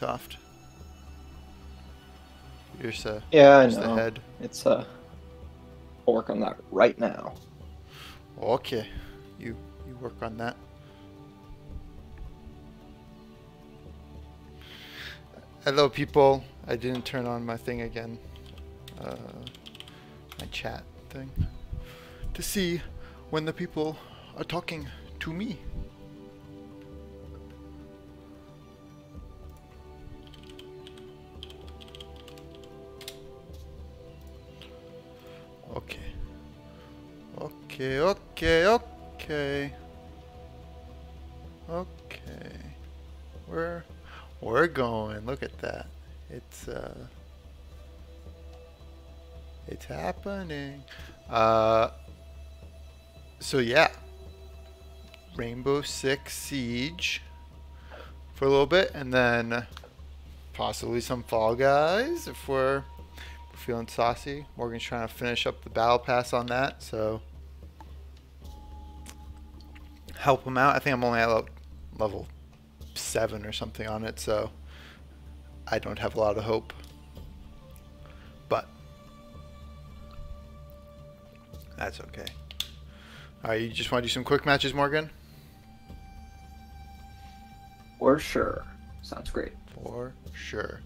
soft. Here's the I know. The head. It's work on that right now. Okay, you work on that. Hello, people. I didn't turn on my thing again, my chat thing, to see when the people are talking to me. Okay. We're going. Look at that. It's happening. So yeah, Rainbow Six Siege for a little bit, and then possibly some Fall Guys if we're feeling saucy. Morgan's trying to finish up the battle pass on that, so help him out. I think I'm only at level 7 or something on it, so I don't have a lot of hope. But that's okay. Alright, you just want to do some quick matches, Morgan? For sure. Sounds great. For sure.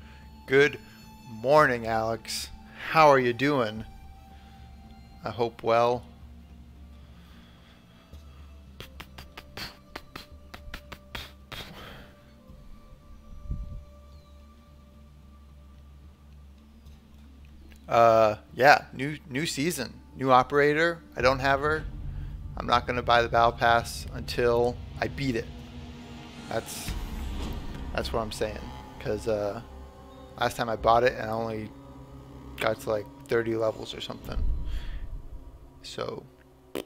Good morning, Alex. How are you doing? I hope well. Yeah, new season, new operator. I don't have her. I'm not gonna buy the battle pass until I beat it. That's what I'm saying. Cause last time I bought it and I only got to like 30 levels or something. So I'm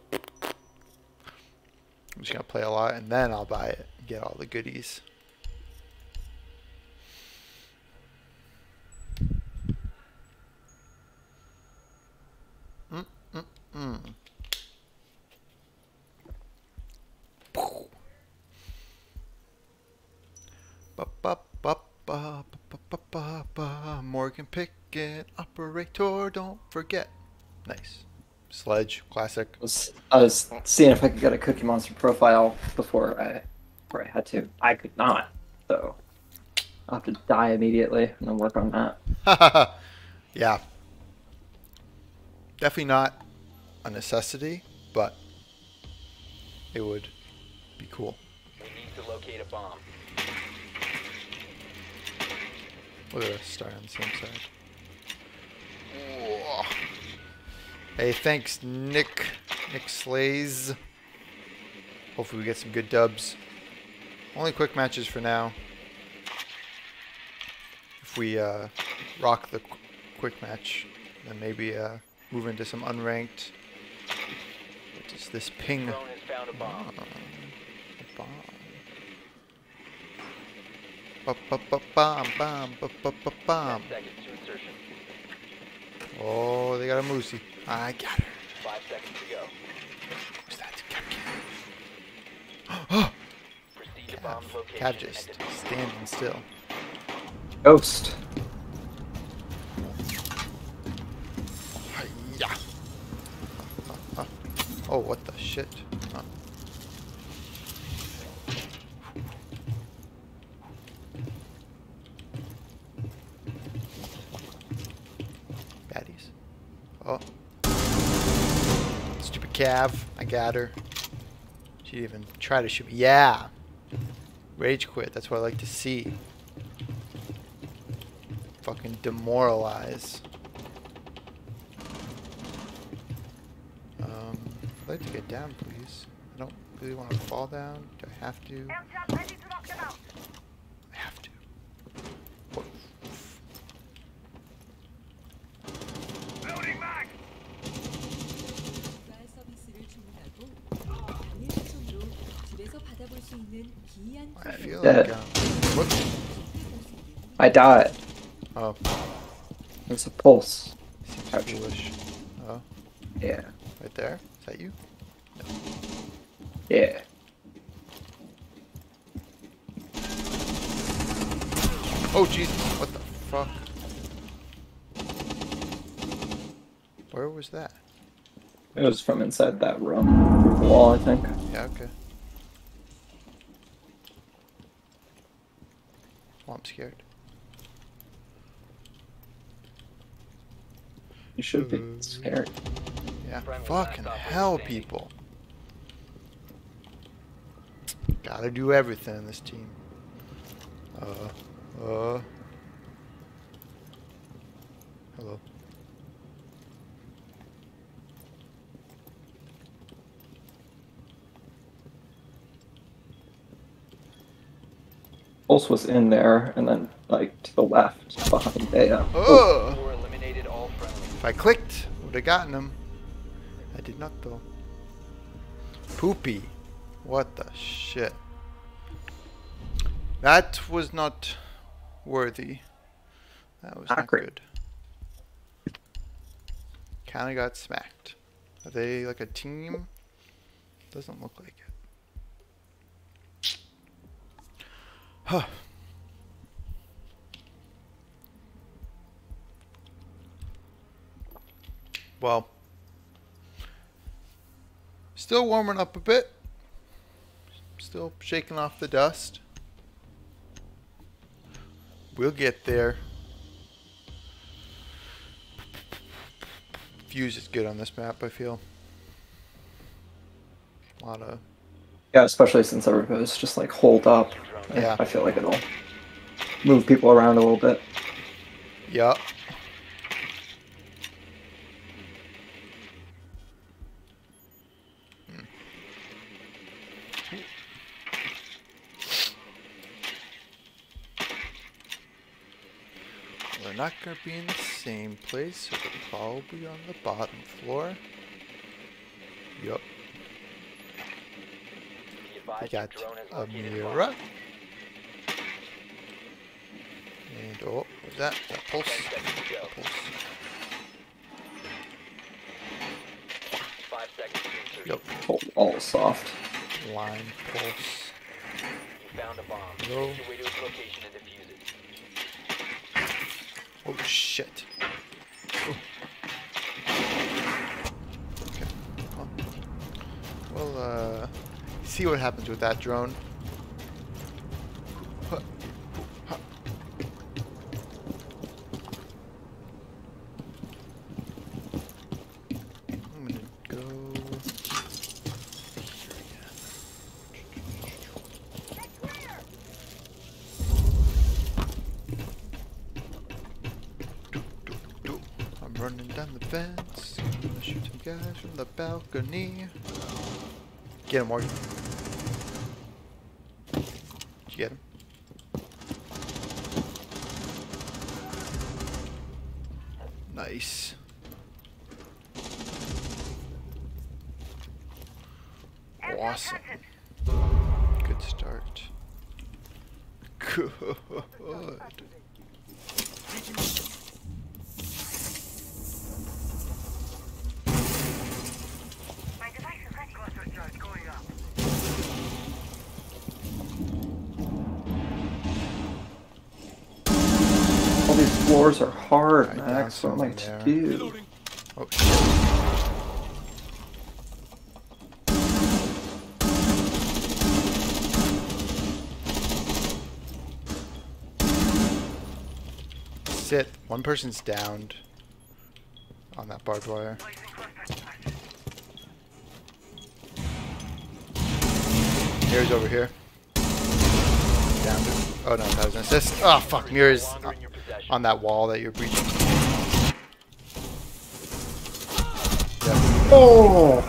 just gonna play a lot and then I'll buy it and get all the goodies. Morgan Pickett, operator, don't forget. Nice. Sledge, classic. I was seeing if I could get a Cookie Monster profile before I had to. I could not, so I'll have to die immediately and then work on that. Yeah. Definitely not a necessity, but it would be cool. We need to locate a bomb. Look at us start on the same side. Whoa. Hey, thanks, Nick Slays. Hopefully we get some good dubs. Only quick matches for now. If we rock the quick match, then maybe move into some unranked. What is this ping? The drone has found a bomb. A bomb. Oh, they got a moosey. I got her. 5 seconds to go. Who's that? Kapkan. Oh! Cav just standing still. Ghost. Oh, what the shit? Huh. Baddies. Oh. Stupid Cav. I got her. She didn't even try to shoot me. Yeah! Rage quit. That's what I like to see. Fucking demoralize. I'd like to get down, please. I don't really want to fall down. Do I have to? I have to. Loading back. I feel like I died. Oh. There's a pulse. Seems foolish. Oh. Yeah. Right there? Is that you? No. Yeah. Oh jeez, what the fuck? Where was that? It was from inside that room, through the wall, I think. Yeah, okay. Oh, I'm scared. You should be scared. Yeah, fucking hell, people. Gotta do everything in this team. Hello. Pulse was in there, and then, like, to the left, behind Dea. Oh! If I clicked, would have gotten him. I did not, though. Poopy. What the shit? That was not worthy. That was not good. Kinda got smacked. Are they like a team? Doesn't look like it. Huh. Well. Still warming up a bit. Still shaking off the dust. We'll get there. Fuse is good on this map, I feel. A lot of... Yeah, especially since everybody's just like holed up. Yeah. I feel like it'll move people around a little bit. Yup. Not gonna be in the same place, so they're probably on the bottom floor. Yup. We got Amira. And oh, what's that? That pulse. Yup. Oh, all soft. Line pulse. You found a bomb. No. Oh shit. Ooh. Okay. Well, we'll see what happens with that drone. Huh. Huh. I'm gonna go here again. Running down the fence, gonna shoot some guys from the balcony. Get him, Morgan. Did you get him? Nice. Awesome. Good start. Good. Floors are hard, right, Max. What am I to do? Oh, shit. Sit. One person's downed on that barbed wire. Mira's over here. Downed him. Oh no, that was an assist. Oh fuck, Mira's on that wall that you're breaching. Yep. Oh!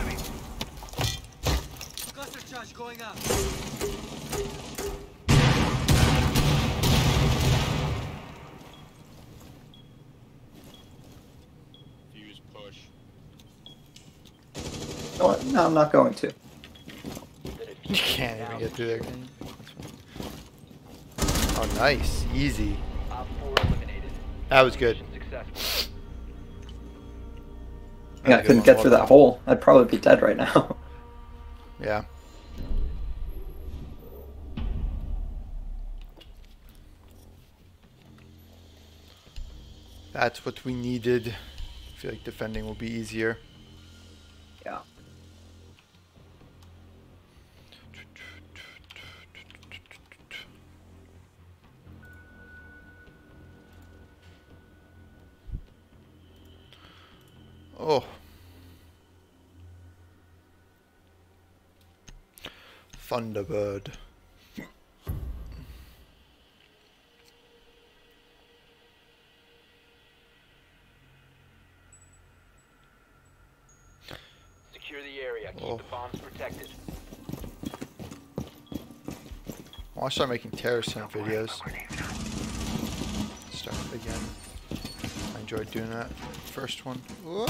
Fuse push. No, no, I'm not going to. You can't even get through there. Oh, nice, easy. That was good. Yeah, I couldn't get through that hole. I'd probably be dead right now. Yeah. That's what we needed. I feel like defending will be easier. Yeah. Oh. Thunderbird. Secure the area. Keep the bombs protected. Well, I'll start making terrorist videos. Start again. I enjoyed doing that. First one. Whoa.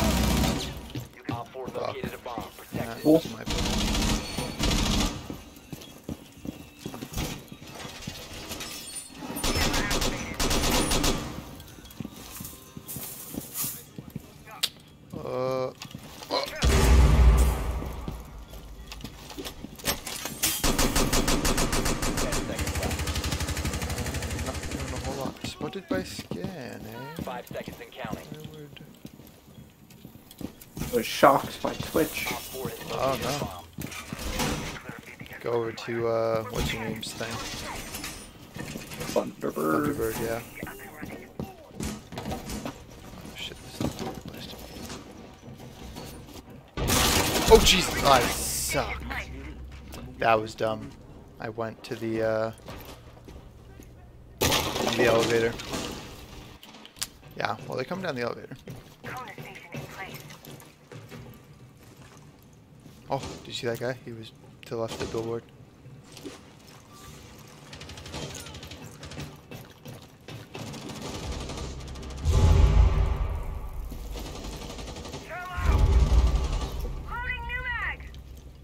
Op 4 located a bomb. Protect it. Shocked by Twitch. Oh no. Go over to, what's your name's thing? Thunderbird. Thunderbird, yeah. Oh shit, this is the place. Oh Jesus, I suck. That was dumb. I went to the elevator. Yeah, well they come down the elevator. Oh, did you see that guy? He was to the left of the billboard. Loading new mag.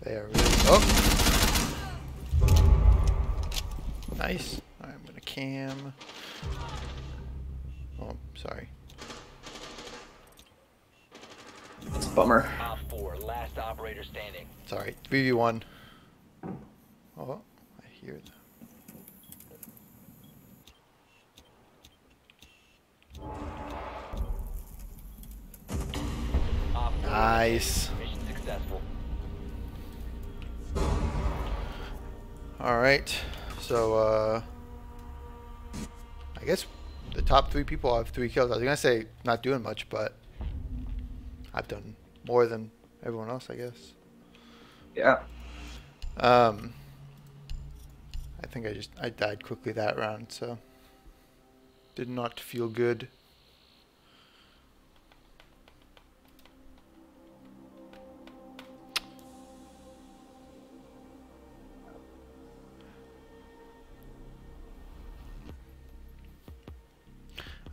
They are really. Oh! Nice. Alright, I'm gonna cam. Oh, sorry. That's a bummer. Operator standing. Sorry, 3v1. Oh, I hear them. Nice. Mission successful. All right, so I guess the top three people have 3 kills. I was gonna say not doing much, but I've done more than everyone else, I guess. Yeah. I think I died quickly that round, so did not feel good.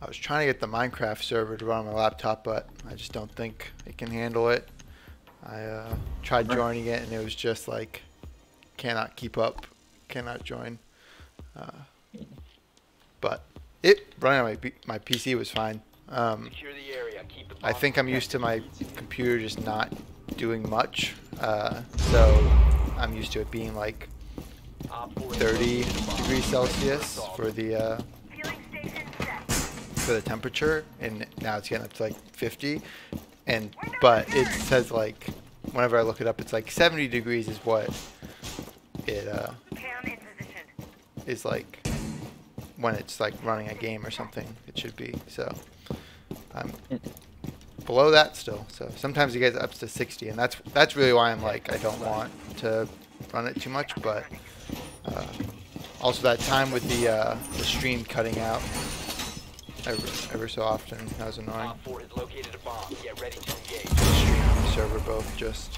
I was trying to get the Minecraft server to run on my laptop, but I just don't think it can handle it. I tried joining it and it was just like, cannot keep up, cannot join. But it running on my PC was fine. I think I'm used to my computer just not doing much. So I'm used to it being like 30 degrees Celsius for the temperature, and now it's getting up to like 50. But it says, like, whenever I look it up, it's like 70 degrees is what it is like when it's like running a game or something. It should be. So I'm below that still. So sometimes it gets up to 60, and that's really why I'm like, I don't want to run it too much. But also that time with the stream cutting out ever so often, that was annoying. The server both just...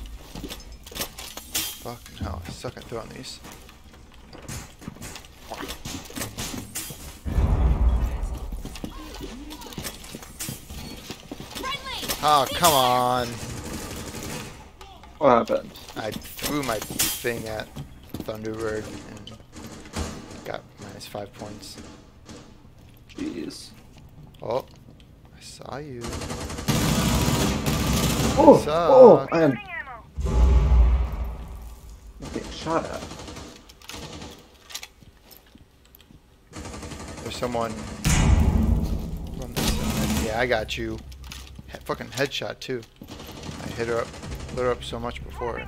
Fuck no, I suck at throwing these. Oh, come on! What happened? I threw my thing at Thunderbird and got -5 points. Jeez. Oh, I saw you. Oh, oh, I am getting shot at. There's someone on this side. Yeah, I got you. Fucking headshot too. I hit her up, lit her up so much before.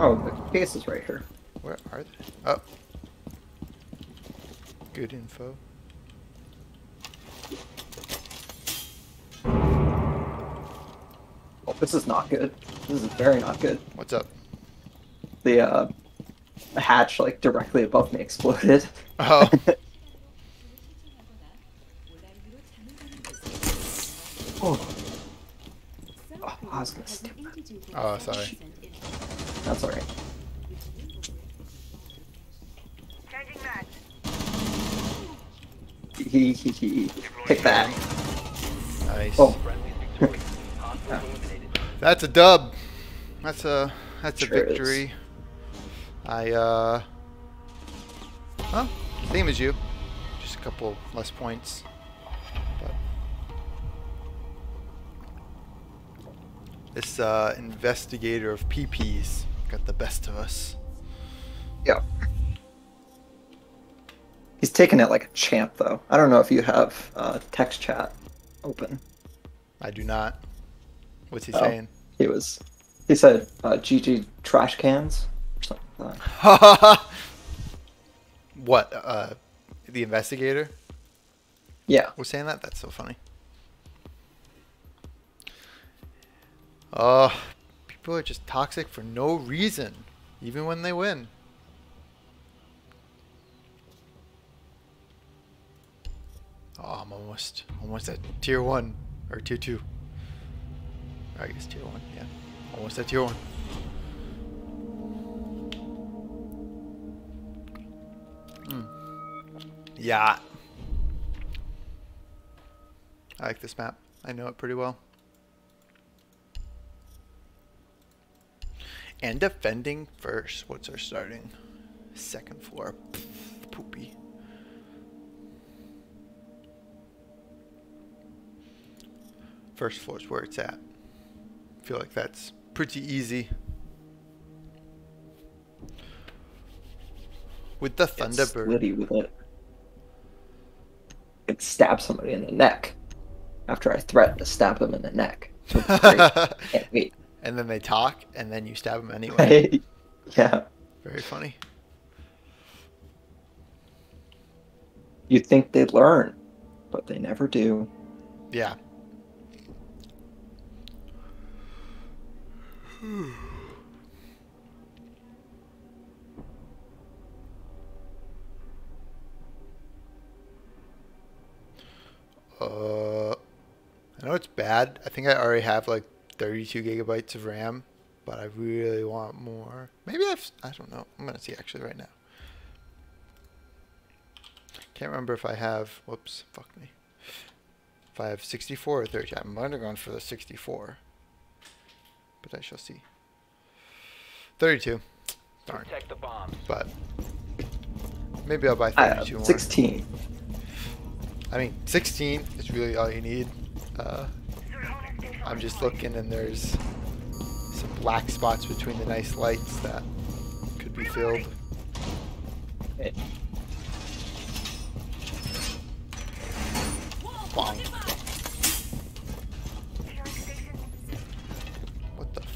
Oh, the base is right here. Where are they? Oh. Good info. Oh, this is not good. This is very not good. What's up? The hatch, like, directly above me exploded. Oh. Oh. Oh, I was gonna skip that. Oh, sorry. That's alright. He pick that. Nice. Oh. Yeah. That's a dub. That's a sure victory. Well, same as you. Just a couple less points. But this investigator of PPs got the best of us. Yeah. He's taking it like a champ, though. I don't know if you have text chat open. I do not. What's he saying? He said, "GG trash cans." Or something like that. What? The investigator? Yeah. Was saying that? That's so funny. People are just toxic for no reason, even when they win. Oh, I'm almost at tier 1, or tier 2. I guess tier 1, yeah. Almost at tier 1. Mm. Yeah. I like this map. I know it pretty well. And defending first. What's our starting? Second floor. Pff, poopy. First floor is where it's at. I feel like that's pretty easy. With the Thunderbird. Get slitty with it. I could stab somebody in the neck. After I threaten to stab them in the neck. Can't wait. And then they talk, and then you stab them anyway. Yeah. Very funny. You'd think they'd learn, but they never do. Yeah. I know it's bad. I think I already have like 32 gigabytes of RAM, but I really want more. Maybe I don't know. I'm gonna see actually right now. Can't remember if I have. Whoops, fuck me. If I have 64 or 30, I might have gone for the 64. But I shall see. 32. Darn. Protect the bomb. But maybe I'll buy 32 more. 16. I mean, 16 is really all you need. I'm just looking, and there's some black spots between the nice lights that could be filled. Hey. Wow.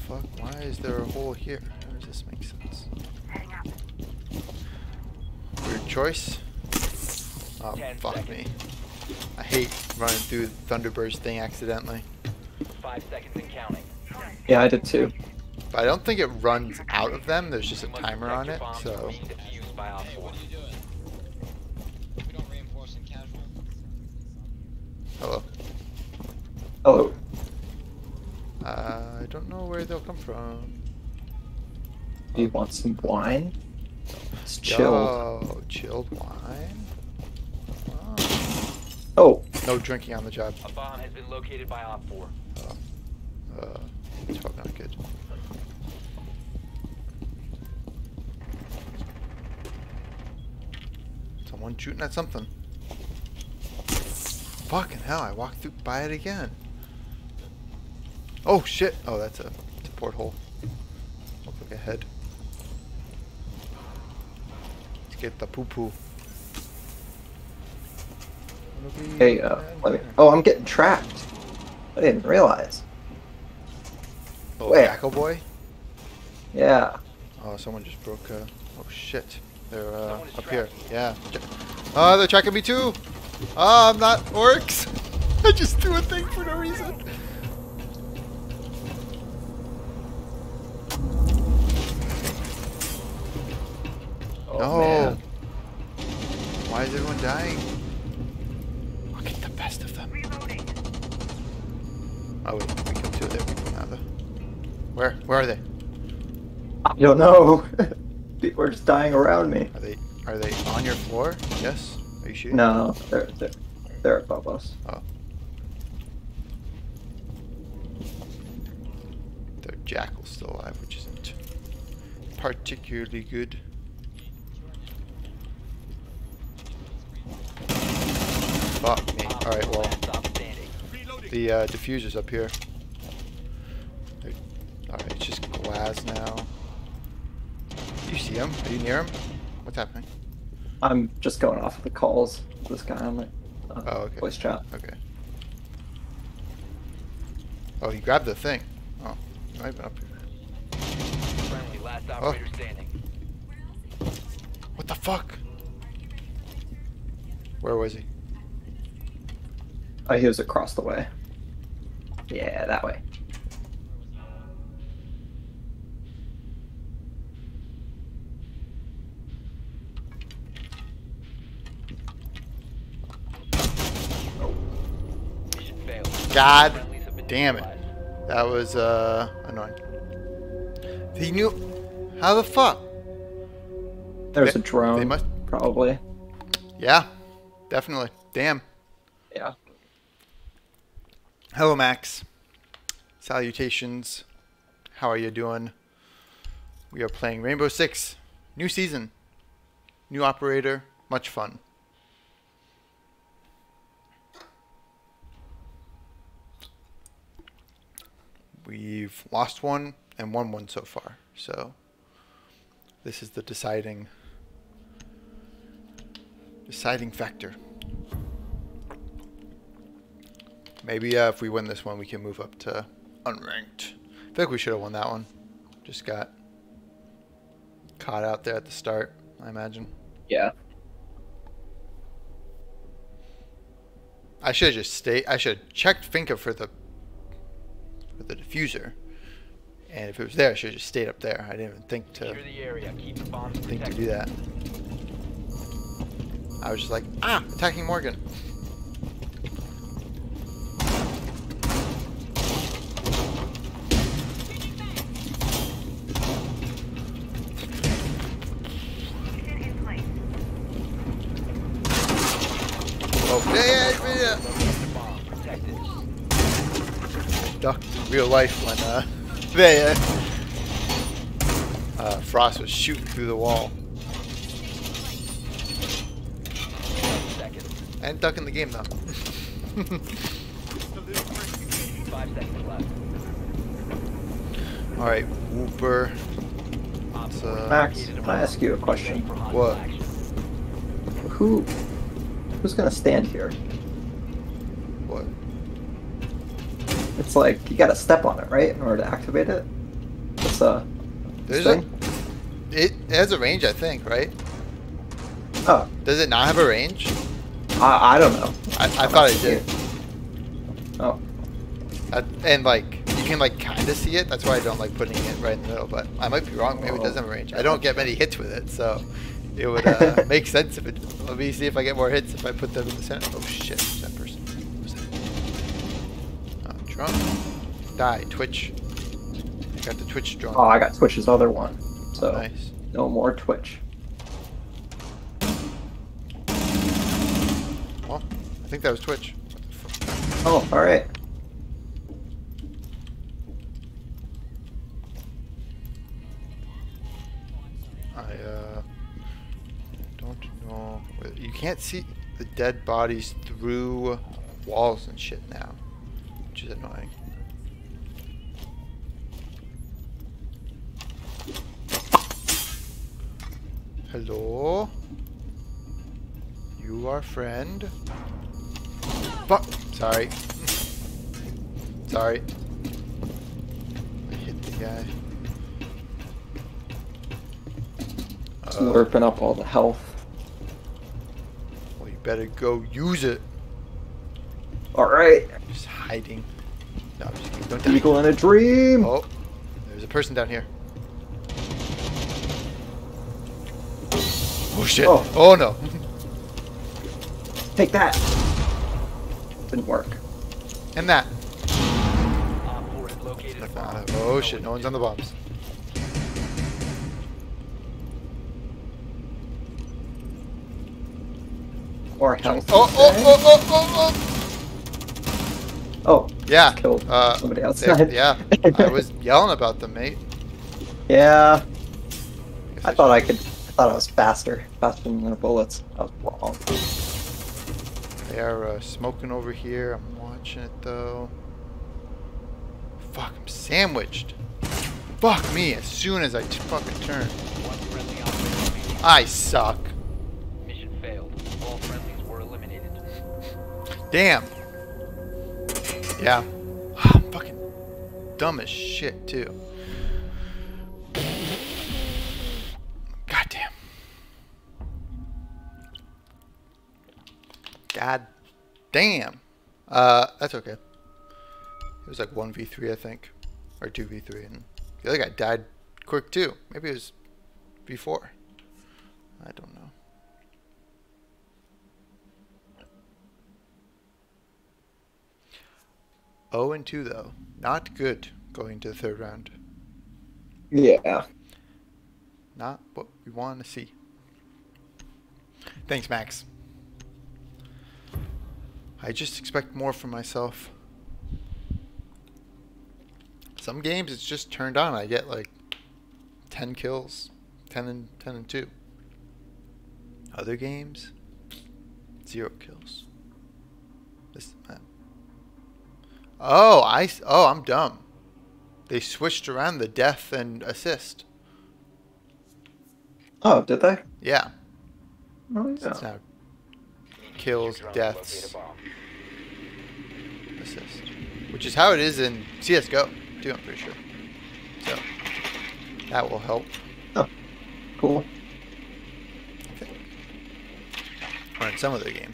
Fuck, why is there a hole here? How does this make sense? Weird choice. Oh, fuck me. I hate running through the Thunderbird's thing accidentally. 5 seconds and counting. Yeah, I did too. But I don't think it runs out of them, there's just a timer on it, so... Hello. Hello. I don't know where they'll come from. Do you want some wine? It's chilled. Oh, chilled wine? Oh. No drinking on the job. A bomb has been located by Op 4. It's probably not good. Someone shooting at something. Fucking hell, I walked through by it again. Oh shit! Oh, that's a porthole. Look like a head. Let's get the poo-poo. Hey, let me... Oh, I'm getting trapped. I didn't realize. Oh, Jackal boy? Yeah. Oh, someone just broke, oh shit. They're, up here. Yeah. They're tracking me too! I'm not orcs! I just threw a thing for no reason! Oh, no! Man. Why is everyone dying? I'll get the best of them. Reloading. Oh, wait, we killed two of their people now, though. Where are they? I don't know. People are just dying around me. Are they on your floor? Yes. Are you shooting? No, they're above us. Oh. Their Jackal's still alive, which isn't particularly good. Fuck me. Alright, well, the diffuser's up here. Alright, it's just Glaz now. You see him? Are you near him? What's happening? I'm just going off of the calls of this guy on my okay. Voice chat. Okay. Oh, he grabbed the thing. Oh, he might have been up here. Friendly, last operator standing. What the fuck? Where was he? Oh, he was across the way. Yeah, that way. God damn it. That was, annoying. He knew... How the fuck? There's a drone. They must... Probably. Yeah. Definitely. Damn. Yeah. Hello, Max. Salutations. How are you doing? We are playing Rainbow Six. New season. New operator. Much fun. We've lost one and won one so far. So this is the deciding factor. Maybe if we win this one, we can move up to unranked. I think we should have won that one. Just got caught out there at the start, I imagine. Yeah. I should have just stayed. I should have checked Finca for the diffuser, and if it was there, I should have just stayed up there. I didn't even think to do that. I was just like, ah, attacking Morgan. Real life when Frost was shooting through the wall and ducking the game though. 5 seconds left. All right, Whooper. Max, can I ask you a question? What? Who's gonna stand here? What? It's like, you gotta step on it, right? In order to activate it? It's it has a range, I think, right? Oh. Does it not have a range? I don't know. I thought it did. Oh. And like, you can like kinda see it, that's why I don't like putting it right in the middle, but I might be wrong, maybe it doesn't have a range. I don't get many hits with it, so it would make sense if it, let me see if I get more hits if I put them in the center. Oh shit, that person. Die, Twitch. I got the Twitch drone. Oh, I got Twitch's other one. So, nice. No more Twitch. Well, I think that was Twitch. What the fuck? Oh, alright. I don't know. You can't see the dead bodies through walls and shit now, which is annoying. Hello? You are friend. Fuck! Sorry. Sorry. I hit the guy. Slurping up all the health. Well, you better go use it. Alright. Just hiding. No, I'm just kidding. Don't die. Eagle in a dream! Oh, there's a person down here. Oh shit. Oh, oh no. Take that. Didn't work. And that. Oh shit, no one's on the bombs. Or health. Oh, oh, oh, oh, oh, oh, oh. Oh, yeah. Killed somebody outside. Yeah. I was yelling about them, mate. Yeah. I thought I could. I thought I was faster than their bullets. I was wrong. They are smoking over here. I'm watching it though. Fuck, I'm sandwiched. Fuck me, as soon as I fucking turn. I suck. Mission failed. All friendlies were eliminated. Damn. Yeah. I'm fucking dumb as shit too. God damn. That's okay. It was like 1v3, I think. Or 2v3. And the other guy died quick, too. Maybe it was v4. I don't know. Oh and 2, though. Not good going to the third round. Yeah. Not what we want to see. Thanks, Max. I just expect more from myself. Some games it's just turned on. I get like 10 kills, 10 and 2. Other games, 0 kills. This man. Oh, I'm dumb. They switched around the death and assist. Oh, did they? Yeah. Oh, yeah. It's now kills, deaths, assist, which is how it is in CS:GO too, I'm pretty sure. So that will help. Oh, cool. Okay. Or in some other game,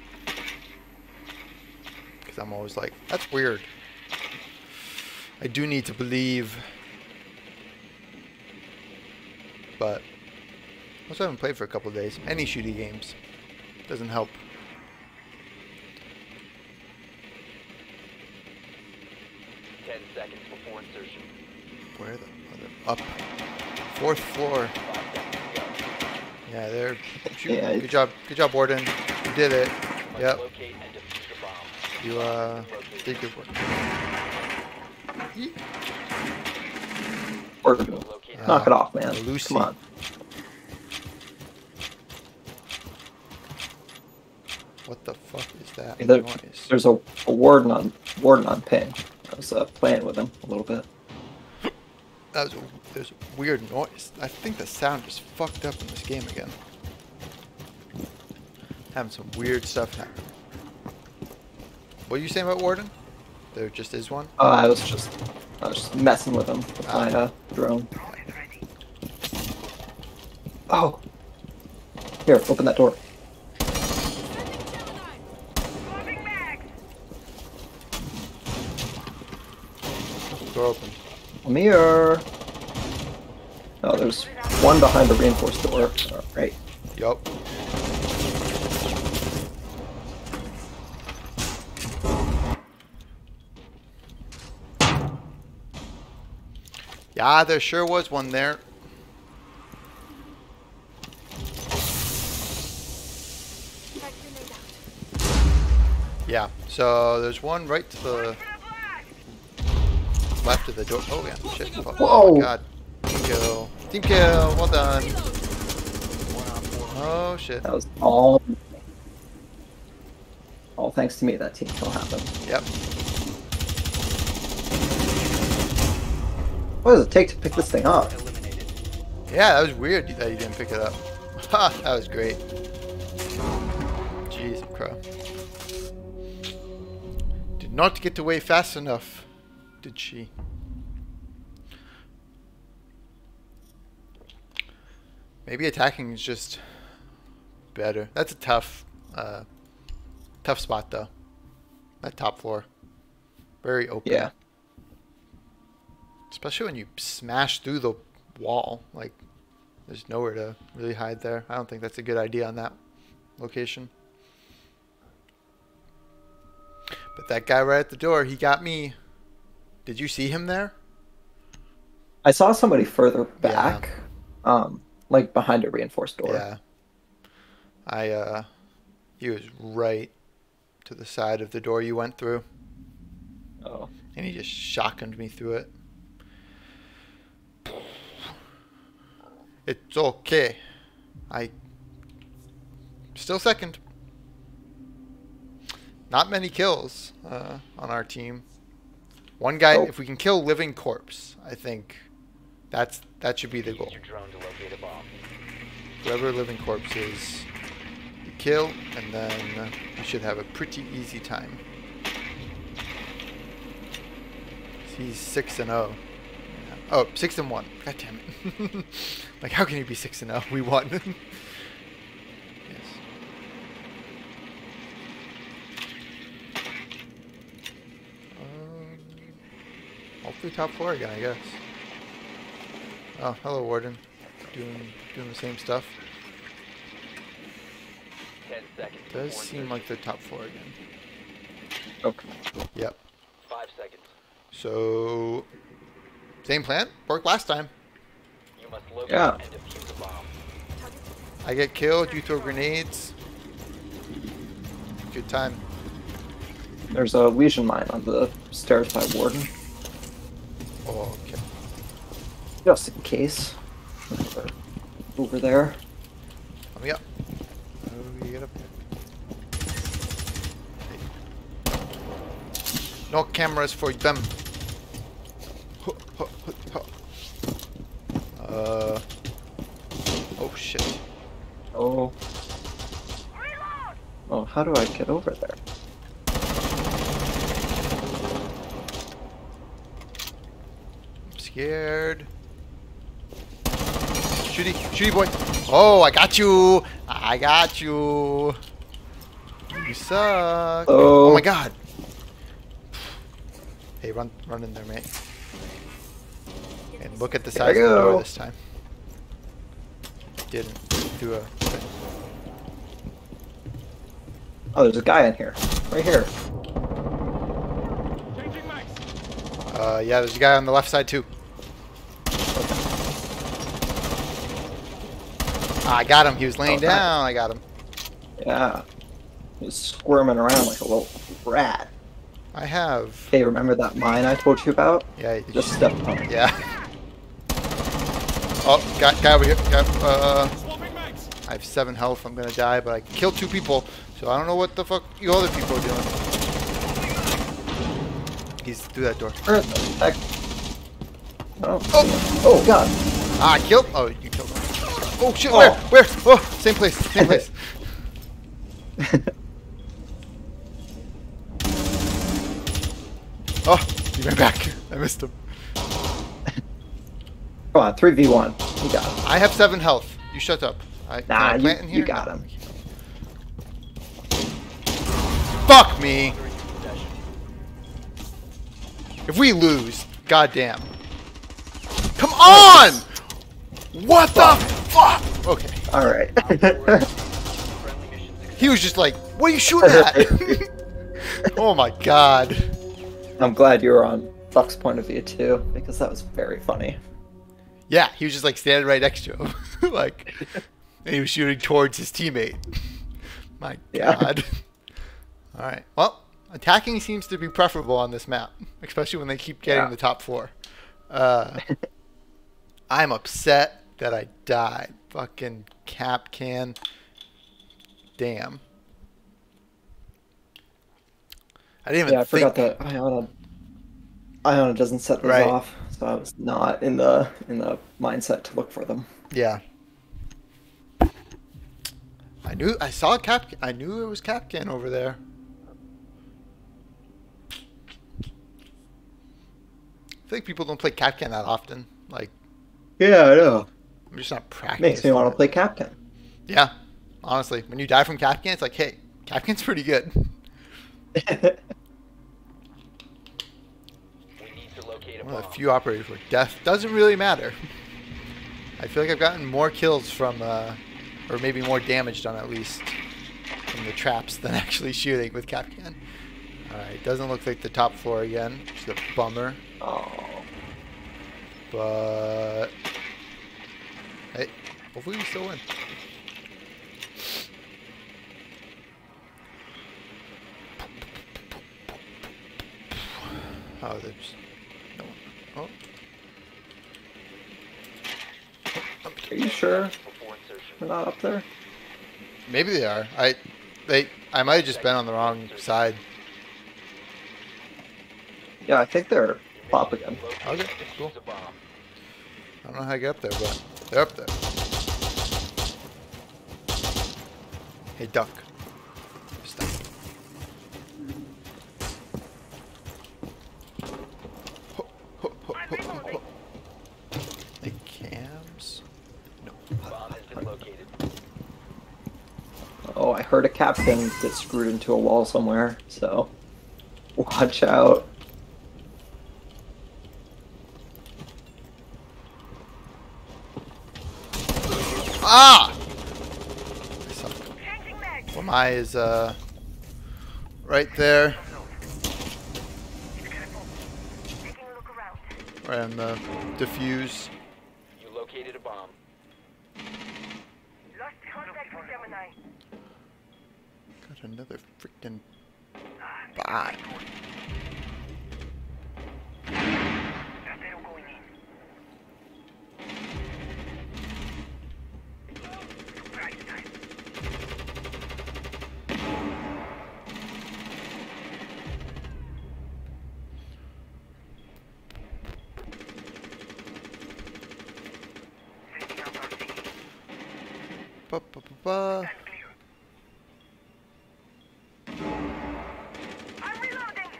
because I'm always like, that's weird. I do need to believe, but also I haven't played for a couple of days. Any shooty games doesn't help. Where the mother... Up. 4th floor. Yeah, they're shooting. Yeah, good job. Good job, Warden. You did it. Yep. You, did good work. Knock it off, man. Lucy. Come on. What the fuck is that? Hey, there's a warden on ping. I was playing with him a little bit. That was there's a weird noise. I think the sound is fucked up in this game again. Having some weird stuff happen. What are you saying about Warden? There just is one? I was just messing with him with my drone. Oh! Here, open that door. Door open. I'm here. Oh, there's one behind the reinforced door. All right. Yup. Yeah, there sure was one there. Yeah, so there's one right to the... left of the door. Oh yeah, shit. Whoa. Oh my god. Team kill. Team kill. Well done. Oh shit. That was all Thanks to me, that team kill happened. Yep. What does it take to pick this thing up? Yeah, that was weird that you didn't pick it up. Ha, that was great. Jeez, crow. Did not get away fast enough, did she? Maybe attacking is just better. That's a tough, tough spot though. That top floor, very open. Yeah. Especially when you smash through the wall, like there's nowhere to really hide there. I don't think that's a good idea on that location. But that guy right at the door, he got me. Did you see him there? I saw somebody further back. Yeah. Like behind a reinforced door. Yeah. He was right to the side of the door you went through. Oh. And he just shotgunned me through it. It's okay. I'm still second. Not many kills on our team. One guy, oh. If we can kill Living Corpse, I think. That should be the goal. Whoever Living Corpse is, you kill, and then you should have a pretty easy time. He's 6-0. Yeah. Oh, 6-1. God damn it! Like, how can you be 6-0? We won. Yes. Hopefully, top four again. I guess. Oh, hello, Warden. Doing the same stuff. 10 seconds. Does seem like the top floor again. Okay. Yep. 5 seconds. So, same plan. Worked last time. You must locate and defuse the bomb. I get killed. You throw grenades. Good time. There's a Lesion mine on the stairs by Warden. Oh, okay. Just in case. Over there. Let me up. How do we get up there? Hey. No cameras for them. Oh shit. Oh. Oh, how do I get over there? I'm scared. Shooty, shooty boy. Oh, I got you. I got you. You suck. Oh, oh my god. Hey, run in there, mate. And look at the size of the door this time. Didn't do a thing. Oh, there's a guy in here. Right here. Yeah, there's a guy on the left side too. I got him. He was laying down. I got him. Yeah. He was squirming around like a little rat. I have... Hey, remember that mine I told you about? Yeah. Just step up. Yeah. Oh, guy over here. I have 7 health. I'm going to die, but I killed 2 people, so I don't know what the fuck you other people are doing. He's through that door. Where the heck? Oh. Oh, God. I killed... Oh, you killed him. Oh shit, where? Oh, same place. Oh, he ran back. I missed him. Come on, 3v1. You got him. I have 7 health. You shut up. Nah, you got him. Fuck me. If we lose, goddamn. Come on! What the fuck? Okay. Alright. He was just like, what are you shooting at? Oh my god. I'm glad you were on Buck's point of view too, because that was very funny. Yeah, he was just like standing right next to him. Like, and he was shooting towards his teammate. My god. Alright. Well, attacking seems to be preferable on this map, especially when they keep getting the top four. I'm upset that I died. Fucking Kapkan. Damn. I didn't even think. Yeah, I forgot that Iona doesn't set those off, so I was not in the mindset to look for them. Yeah. I knew I saw Kapkan. I knew it was Kapkan over there. I think people don't play Kapkan that often. Like, yeah, I know. I'm just not practicing. Makes me want to play Kapkan. Yeah, honestly, when you die from Kapkan, it's like, hey, Kapkan's pretty good. One of the few operators where death doesn't really matter. I feel like I've gotten more kills from, or maybe more damage done at least, from the traps than actually shooting with Kapkan. Alright, doesn't look like the top floor again, which is a bummer. Oh. But hey, hopefully we still win. Oh, there's no one. Oh. Are you sure we're not up there? Maybe they are. I might have just been on the wrong side. Yeah, I think they're pop again. Okay, cool. I don't know how I got up there, but they're up there. Hey, duck. Stop. Oh, I heard a Kapkan get screwed into a wall somewhere, so watch out. Ah! Well, my is right there. Right on the diffuse. You located a bomb. Lost contact with Gemini. Got another freaking bomb. I'm reloading.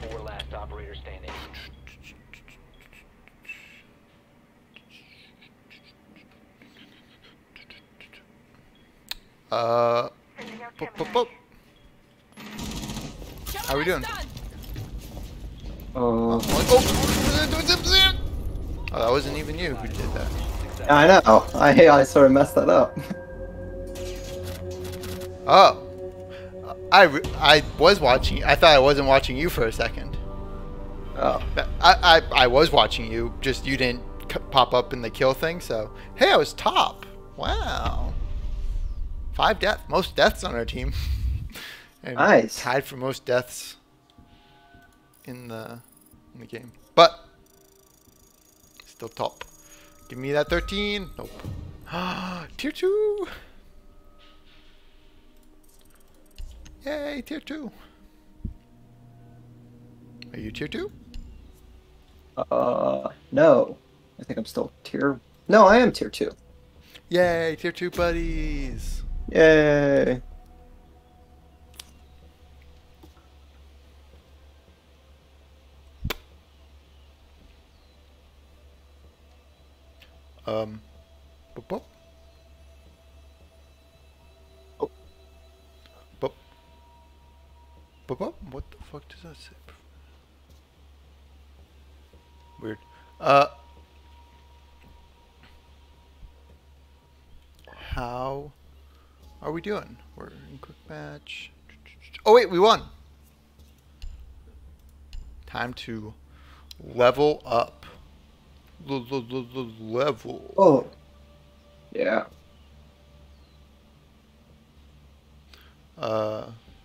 Four last operator standing. How are we doing? Oh, that wasn't even you who did that. I know. I sort of messed that up. Oh. I was watching. I thought I wasn't watching you for a second. Oh. I was watching you, just you didn't pop up in the kill thing, so. Hey, I was top. Wow. 5 deaths. Most deaths on our team. And nice. Tied for most deaths in the game, but still top. Give me that 13. Nope. Tier 2. Yay, tier 2. Are you tier 2? No. I think I'm still tier. No, I am tier 2. Yay, tier 2 buddies. Yay. Boop, boop. Oh. Boop. Boop, boop. What the fuck does that say? Weird. How are we doing? We're in quick match. Oh wait, we won. Time to level up. Level. Oh, yeah.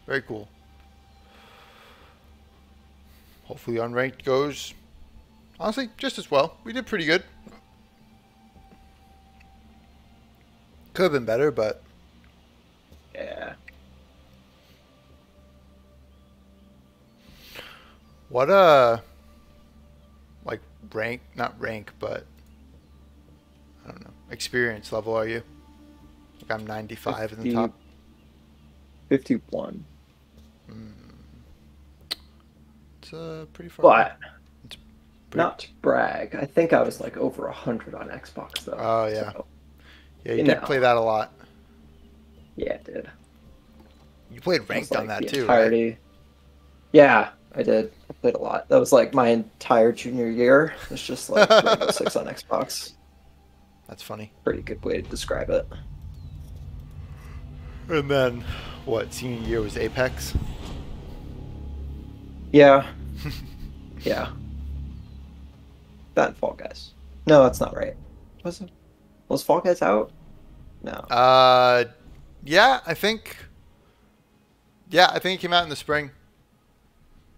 Very cool. Hopefully, unranked goes honestly just as well. We did pretty good. Could have been better, but... yeah. What like rank, not rank, but I don't know, experience level are you? Like I'm 95 in the top. 51. Mm. It's pretty far. But it's pretty... not to brag, I think I was like over 100 on Xbox though. Oh yeah, so, yeah, you did play that a lot. Yeah, I did. You played ranked like on that too, right? Yeah, I did. I played a lot. That was like my entire junior year. It's just like Rainbow Six on Xbox. That's funny. Pretty good way to describe it. And then, what, senior year was Apex? Yeah. Yeah. That and Fall Guys. No, that's not right. Was it? Was Fall Guys out? No. Yeah, I think. Yeah, I think it came out in the spring.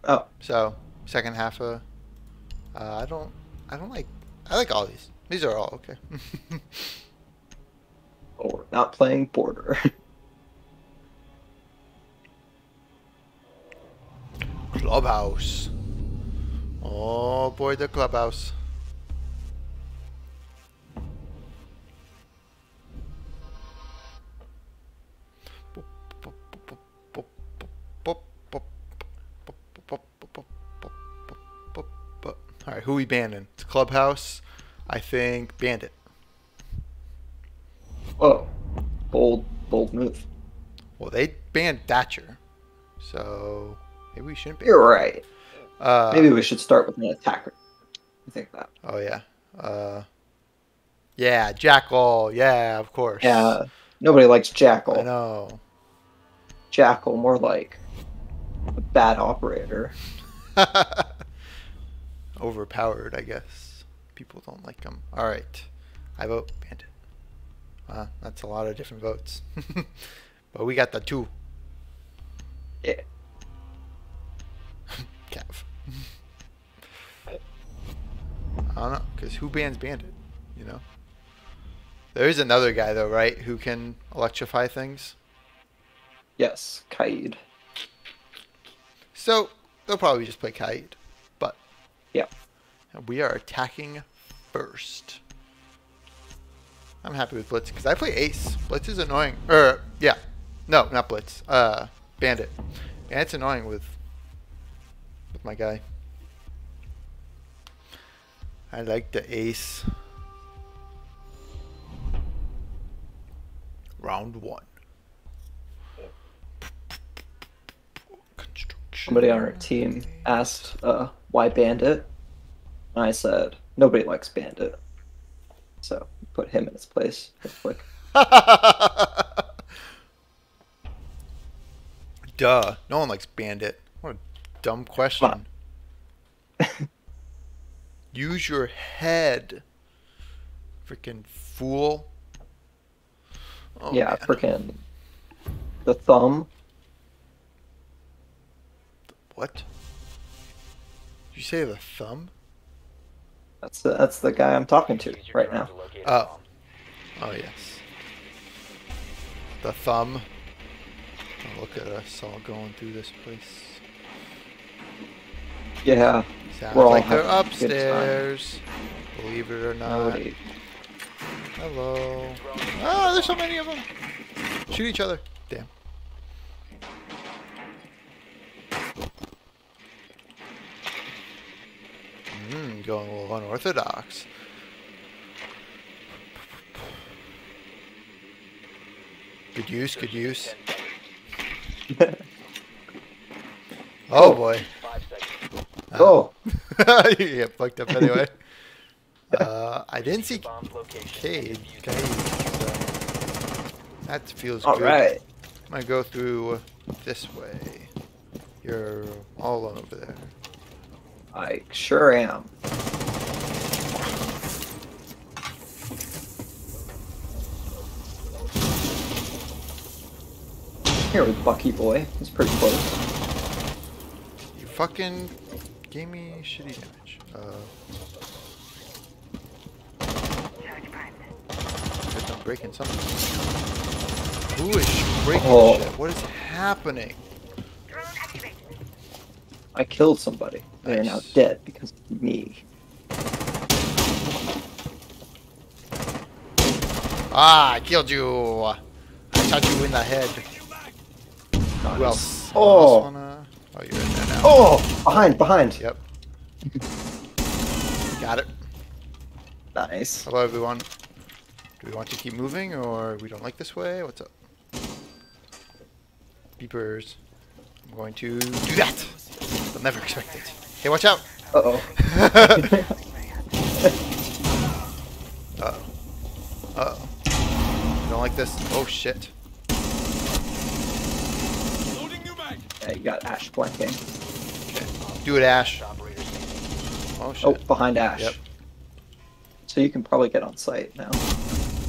Oh, so second half of. I don't like. I like all these. These are all okay. Oh, we're not playing Border. Clubhouse. Oh boy, the Clubhouse. All right, who we banning? It's Clubhouse, I think. Bandit. Whoa, bold move. Well, they banned Thatcher, so maybe we shouldn't. You're right. Maybe we should start with an attacker. I think that. Oh yeah. Yeah, Jackal. Yeah, of course. Yeah. Nobody likes Jackal. I know. Jackal, more like a bad operator. Overpowered, I guess. People don't like them. All right, I vote Bandit. Wow, that's a lot of different votes. But we got the two. Yeah. Cav. I don't know, because who bans Bandit? You know? There is another guy, though, right, who can electrify things? Yes, Kaid. So, they'll probably just play Kaid. Yeah. We are attacking first. I'm happy with Blitz because I play Ace. Blitz is annoying. Yeah. No, not Blitz. Bandit. And it's annoying with my guy. I like the Ace. Round one. Somebody on our team asked why Bandit? And I said, nobody likes Bandit. So put him in his place real quick. Duh. No one likes Bandit. What a dumb question. Use your head. Freaking fool. Oh, yeah, freaking the thumb. What? Did you say the thumb? That's the guy I'm talking to right now. Oh. Oh, yes. The thumb. Oh, look at us all going through this place. Yeah. Sounds we're like all they're upstairs. Believe it or not. Right. Hello. Oh, there's so many of them. Shoot each other. Damn. Going a little unorthodox. Good use, good use. Oh boy. Oh. Yeah, fucked up anyway. I didn't see Cade. That feels all good. Right. I'm going to go through this way. You're all alone over there. I sure am. Here with Bucky boy. He's pretty close. You fucking gave me shitty damage. Hit them breaking something. Who is breaking shit? What is happening? I killed somebody. Nice. They are now dead because of me. Ah, I killed you. I shot you in the head. Nice. Who else? Oh. Oh, you're in there now. Oh, behind. Yep. Got it. Nice. Hello, everyone. Do we want to keep moving, or we don't like this way? What's up? Beepers. I'm going to do that. They'll never expect it. Hey, watch out! Uh-oh. Uh-oh. Uh-oh. I don't like this. Oh, shit. Yeah, you got Ash flanking. Okay. Do it, Ash. Oh, shit. Oh, behind Ash. Yep. So you can probably get on site now.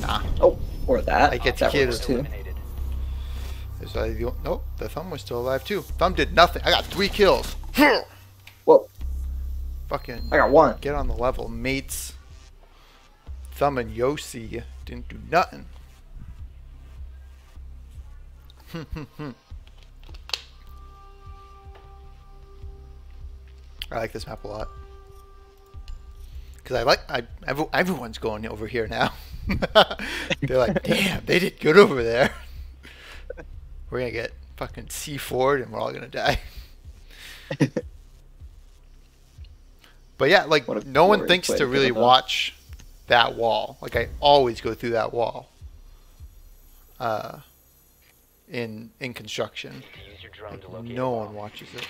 Nah. Oh, or that. I get to kill too. Nope, the thumb was still alive too. Thumb did nothing. I got 3 kills. Whoa. Fucking. I got 1. Get on the level, mates. Thumb and Yossi didn't do nothing. I like this map a lot. Cause everyone's going over here now. They're like, damn, they did good over there. We're gonna get fucking C4'd and we're all gonna die. But yeah, like no one thinks to really watch that wall. Like I always go through that wall. In construction, like, no one watches it.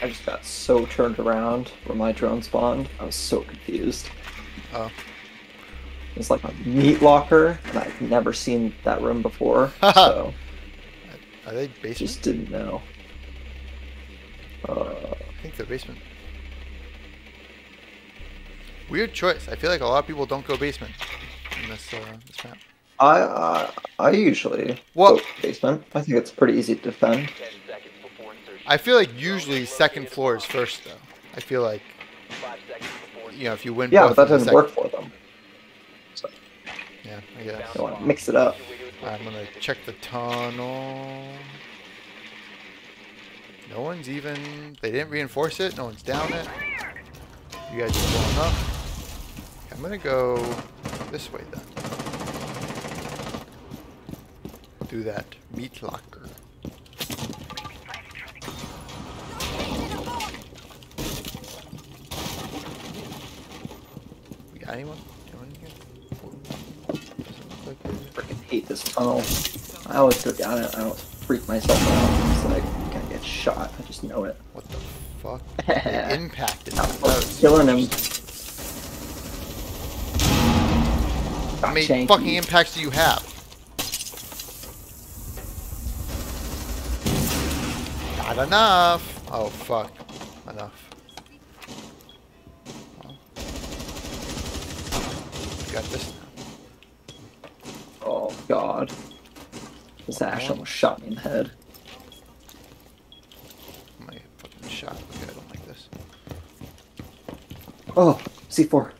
I just got so turned around when my drone spawned. I was so confused. Oh. It was like a meat locker, and I've never seen that room before. So are they basement? Just didn't know. I think they're basement. Weird choice. I feel like a lot of people don't go basement in this map. I usually go basement. I think it's pretty easy to defend. I feel like usually second floor is first, though. I feel like, you know, if you win. Yeah, but that doesn't work for them. So. Yeah, I guess. They want to mix it up. I'm going to check the tunnel. No one's even. They didn't reinforce it. No one's down it. You guys are going up. I'm going to go this way, then. Through that meat locker. Anyone here? Like I freaking hate this tunnel. I always go down it. I don't freak myself out. It's like I'm gonna get shot. I just know it. What the fuck? Impacted. Killing him. How many fucking impacts do you have? Not enough. Oh fuck. Enough. This. Oh god. This Ash almost shot me in the head. My fucking shot. Okay, I don't like this. Oh, C4.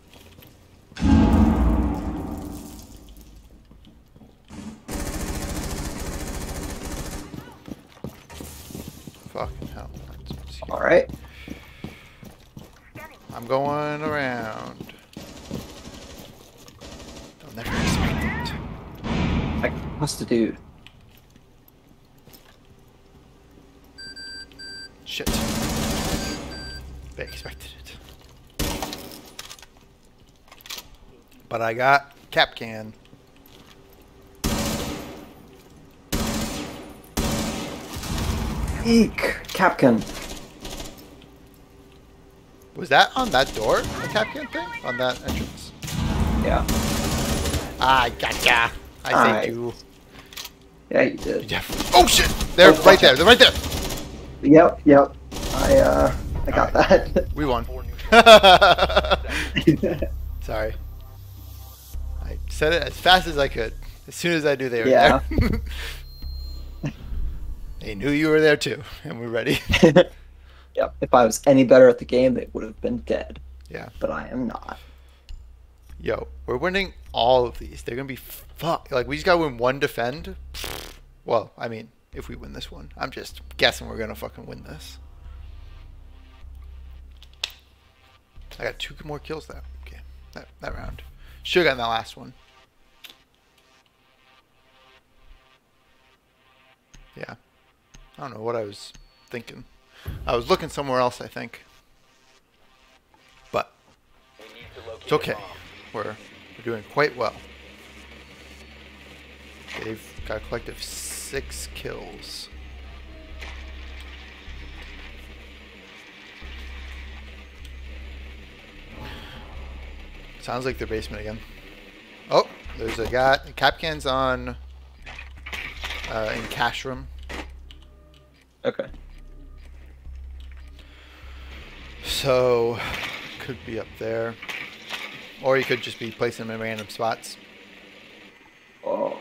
Fucking hell. Alright. I'm going around. What's the dude? Shit. They expected it. But I got Kapkan. Eek! Kapkan. Was that on that door? The Kapkan thing? On that entrance? Yeah. I gotcha. I saved you. Yeah, you did. Yeah. Oh shit! They're right there. They're right there. Yep, yep. I got that. We won. Sorry. I said it as fast as I could. As soon as I knew they were there. They knew you were there too, and we're ready. Yep. If I was any better at the game, they would have been dead. Yeah. But I am not. Yo, we're winning all of these. They're going to be fuck. Like, we just got to win one defend. Well, I mean, if we win this one. I'm just guessing we're going to fucking win this. I got 2 more kills that round. Should have gotten that last one. Yeah. I don't know what I was thinking. I was looking somewhere else, I think. But it's okay. We're doing quite well. They've got a collective 6 kills. Sounds like their basement again. Oh, there's a guy. Kapkan's on in cash room. Okay. So could be up there, or you could just be placing them in random spots. Oh,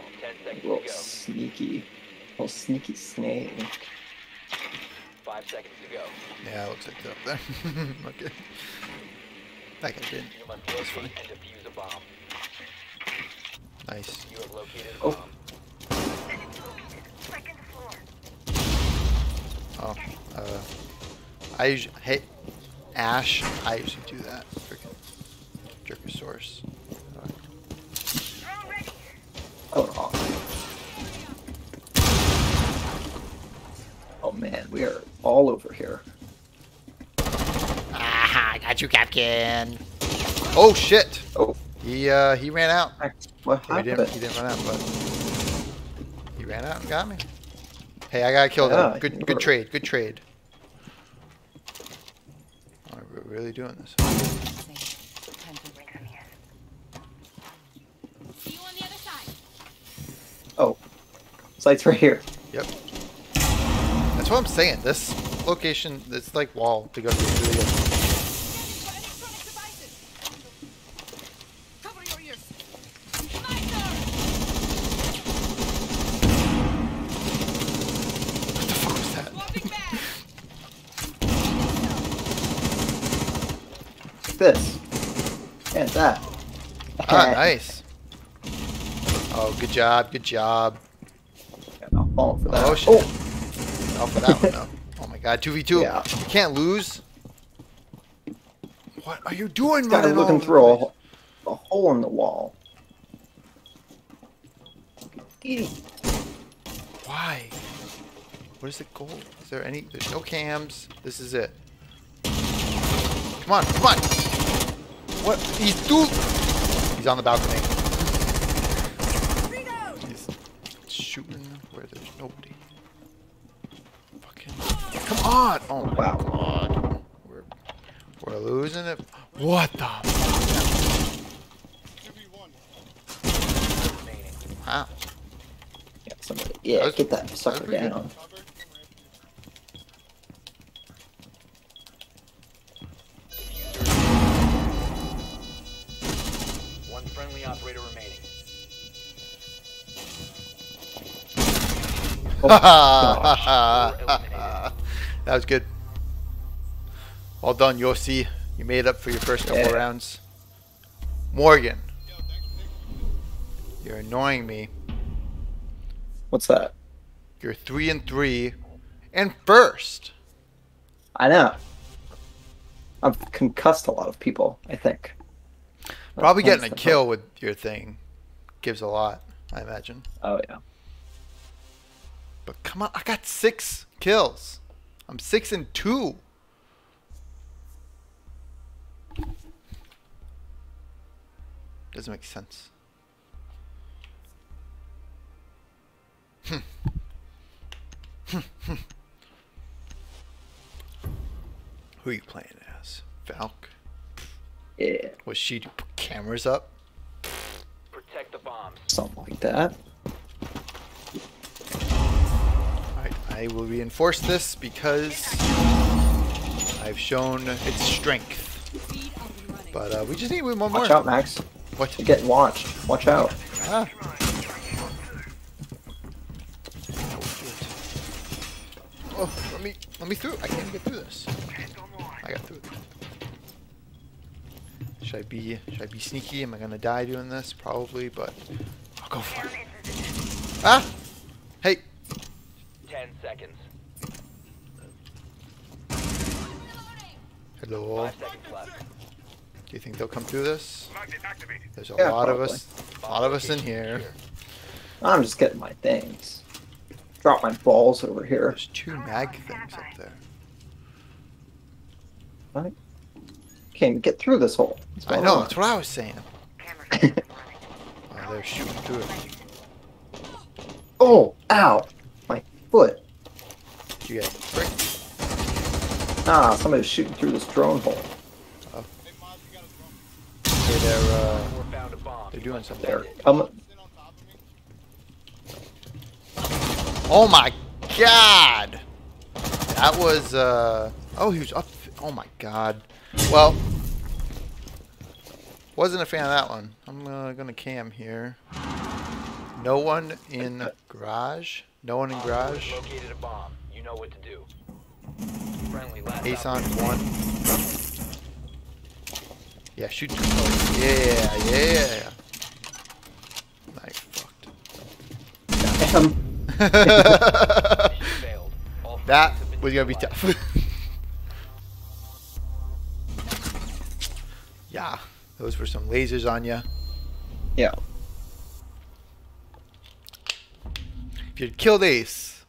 little sneaky, snake. 5 seconds to go. Yeah, it looks like they're up there. Okay. That guy didn't. That's funny. Nice. Oh. Oh, I usually, hey, Ash, I usually do that. Freaking Jerkosaurus. Oh, oh. Oh man, we are all over here. Ah, I got you, Kapkan. Oh shit. Oh. He ran out. What happened? He didn't run out, but he ran out and got me. Hey, I gotta kill them. Good trade. Good trade. Oh, we're really doing this. See you on the other side. Oh, site's right here. Yep. That's what I'm saying. This location, it's like wall to go through. Really good. This and that. Ah, nice. Oh, good job, good job. Yeah, I'll fall for that. Oh shit! Oh. I'll for that one though. Oh my god, 2v2. Yeah. You can't lose. What are you doing, man? Gotta look through a hole in the wall. Why? What is the goal? Is there any? There's no cams. This is it. Come on, come on. What? He's on the balcony. He's shooting where there's nobody. Fucking. Come on! Oh my god. We're losing it. What the fuck? Wow. Yeah, somebody. Yeah, get that sucker down. Friendly operator remaining. Oh, that was good. Well done, Yossi. You made up for your first couple rounds. Morgan, you're annoying me. What's that? You're 3-3 and first. I know. I've concussed a lot of people, I think. Probably getting a kill with your thing gives a lot, I imagine. Oh, yeah. But come on, I got 6 kills. I'm 6-2. Doesn't make sense. Who are you playing as? Valk? Yeah. Was she put cameras up? Protect the bombs. Something like that. Alright, I will reinforce this because I've shown its strength. But we just need one more. Watch out, Max. What? You get launched. Watch out. Ah. Oh, let me through. I can't get through this. I got through it. Should I be sneaky? Am I gonna die doing this? Probably, but I'll go for it. Ah! Hey! 10 seconds. Hello. 5 seconds left. Do you think they'll come through this? There's a lot of us in here. I'm just getting my things. Drop my balls over here. There's 2 mag things up there. What? Can't even get through this hole. I know, that's what I was saying. Oh, they're shooting through it. Oh, ow! My foot. Did you get pricked? Ah, somebody's shooting through this drone hole. Oh. Okay, they're doing something. They're oh my god! That was, oh, he was up. Oh my god. Well, wasn't a fan of that one. I'm gonna cam here. No one in garage. No one in garage. Located a bomb. You know what to do. Friendly last Ace on 1. Yeah, shoot. Oh, yeah, yeah. I fucked. Damn. That was gonna be tough. Yeah, those were some lasers on you. Yeah. If you'd killed Ace,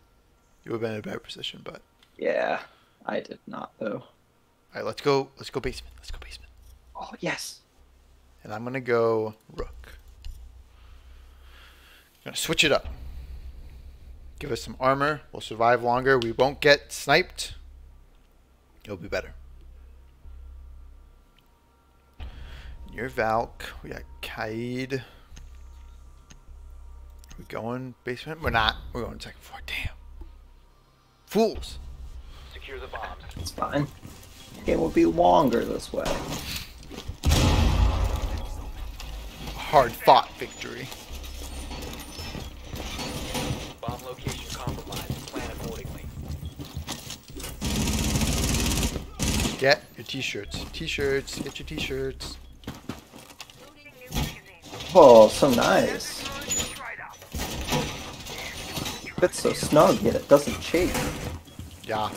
you would have been in a better position, but. Yeah, I did not though. All right, let's go. Let's go basement. Let's go basement. Oh yes. And I'm gonna go Rook. I'm gonna switch it up. Give us some armor. We'll survive longer. We won't get sniped. It'll be better. Near Valk. We got Kaid. Are we going basement? We're not. We're going second floor. Damn. Fools. Secure the bombs. It's fine. It will be longer this way. Hard fought victory. Bomb location compromised. Plan accordingly. Get your t-shirts. T-shirts. Get your t-shirts. Oh, so nice. Fits so snug yet it doesn't chafe. Yeah.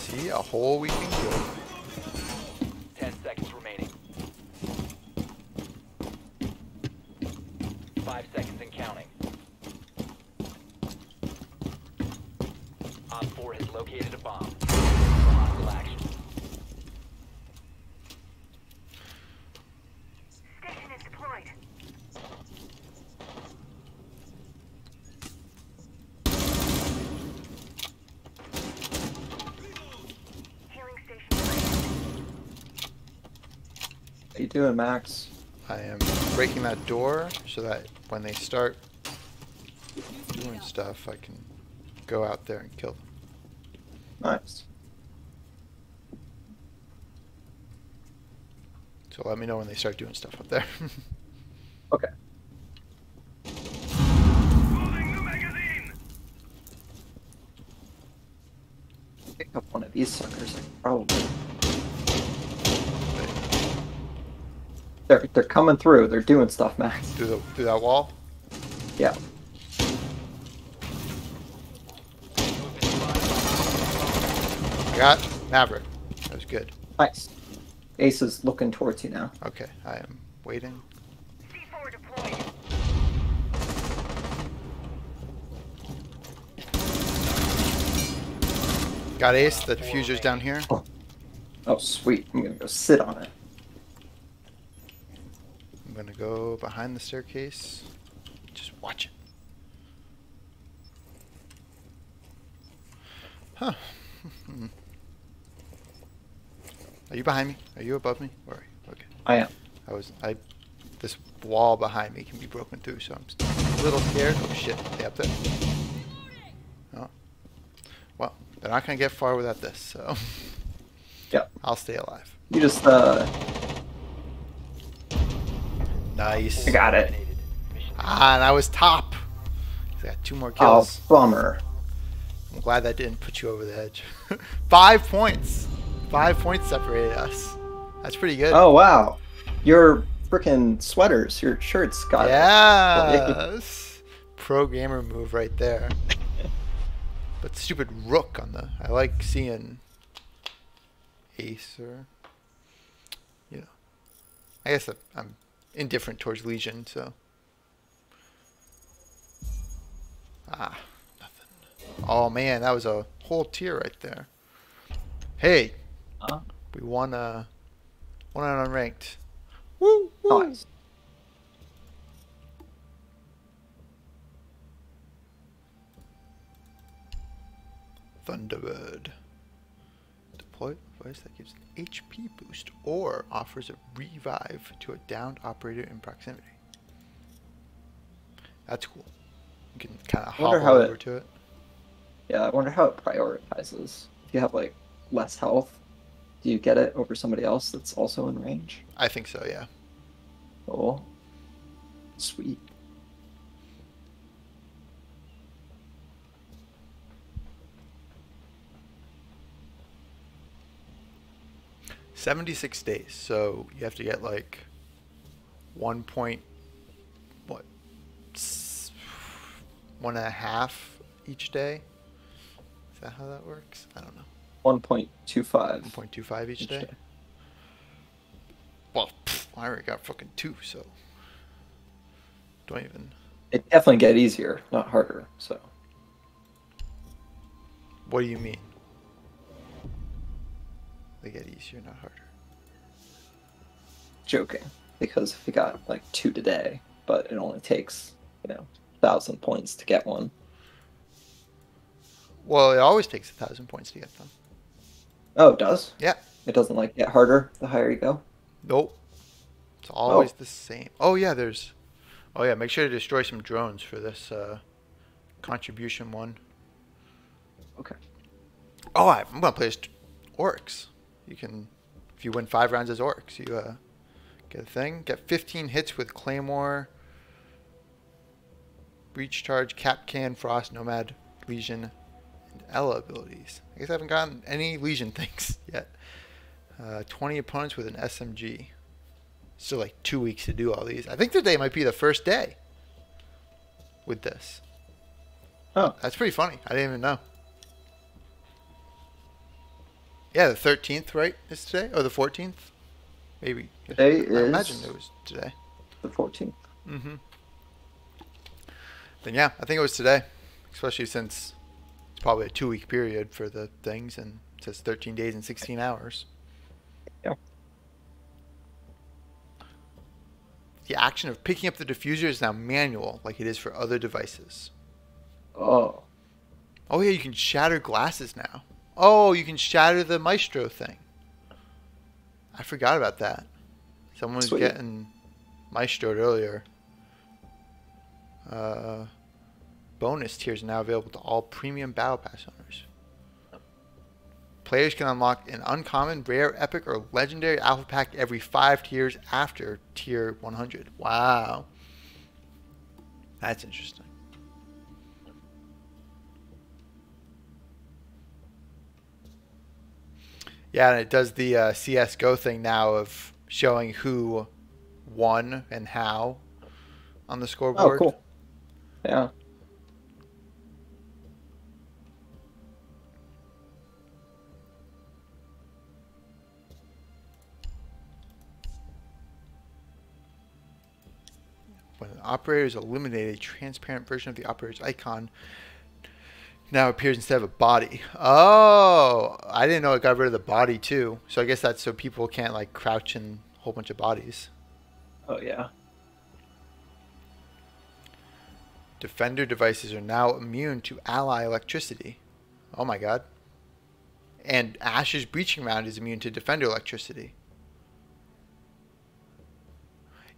See, a hole we can kill. 10 seconds remaining. 5 seconds and counting. Op 4 has located a bomb. Hostile action. Station is deployed. Healing station. How you doing, Max? I am breaking that door so that when they start doing stuff, I can go out there and kill them. Nice. So let me know when they start doing stuff up there. Okay. Loading new magazine. Pick up one of these suckers, probably. They're coming through. They're doing stuff, Max. Through that wall? Yeah. Got Maverick. That was good. Nice. Ace is looking towards you now. Okay, I am waiting. C4 deployed. Got Ace. The diffuser's down here. Oh. Oh, sweet. I'm gonna go sit on it. I'm gonna go behind the staircase. Just watch it. Huh. Are you behind me? Are you above me? Where are you? Okay. I am. This wall behind me can be broken through, so I'm a little scared. Oh shit! They up there? Oh. Well, they're not gonna get far without this, so. Yep. I'll stay alive. You just Nice. I got it. Ah, and I was top. I got 2 more kills. Oh, bummer. I'm glad that didn't put you over the edge. 5 points. 5 points separated us. That's pretty good. Oh, wow. Your frickin' sweaters, your shirts got... Yeah. Pro gamer move right there. But stupid Rook on the... I like seeing Ace or... You know. I guess I'm indifferent towards Lesion, so... Ah, nothing. Oh, man, that was a whole tier right there. Hey, huh? We won one on unranked. Woo, woo. Nice. Thunderbird. Deploy a device that gives an HP boost or offers a revive to a downed operator in proximity. That's cool. You can kind of hop over to it. Yeah, I wonder how it prioritizes. If you have, like, less health, do you get it over somebody else that's also in range? I think so, yeah. Cool. Sweet. $76 days, so you have to get, like, 1.5 each day. Is that how that works? I don't know. 1.25. 1.25 each day. Well, pff, I already got fucking 2, so don't even. It definitely get easier, not harder. So. What do you mean? They get easier, not harder. Joking, because if you got like 2 today, but it only takes, you know, 1,000 points to get one. Well, it always takes 1,000 points to get them. Oh, it does? Yeah. It doesn't, like, get harder the higher you go? Nope. It's always the same. Oh, yeah, there's... Oh, yeah, make sure to destroy some drones for this contribution one. Okay. Oh, I'm going to play as Orcs. You can... If you win 5 rounds as Orcs, you get a thing. Get 15 hits with Claymore, Breach Charge, Kapkan, Frost, Nomad, Lesion, and Ela abilities. I guess I haven't gotten any Lesion things yet. 20 opponents with an SMG. Still like 2 weeks to do all these. I think today might be the first day with this. Oh, that's pretty funny. I didn't even know. Yeah, the 13th, right, is today? Or the 14th? Maybe. Today is... I imagine it was today. The 14th. Mm-hmm. Then, yeah, I think it was today. Especially since it's probably a 2-week period for the things, and it says 13 days and 16 hours. Yeah. The action of picking up the diffuser is now manual, like it is for other devices. Oh. Oh, yeah, you can shatter glasses now. Oh, you can shatter the Maestro thing. I forgot about that. Someone was getting Maestro'd earlier. Bonus tiers now available to all premium battle pass owners. Players can unlock an uncommon, rare, epic, or legendary alpha pack every 5 tiers after tier 100. Wow. That's interesting. Yeah, and it does the CS:GO thing now of showing who won and how on the scoreboard. Oh, cool. Yeah. When an operator is eliminated, a transparent version of the operator's icon now appears instead of a body. Oh, I didn't know it got rid of the body too. So I guess that's so people can't, like, crouch in a whole bunch of bodies. Oh, yeah. Defender devices are now immune to ally electricity. Oh my god. And Ash's breaching round is immune to defender electricity.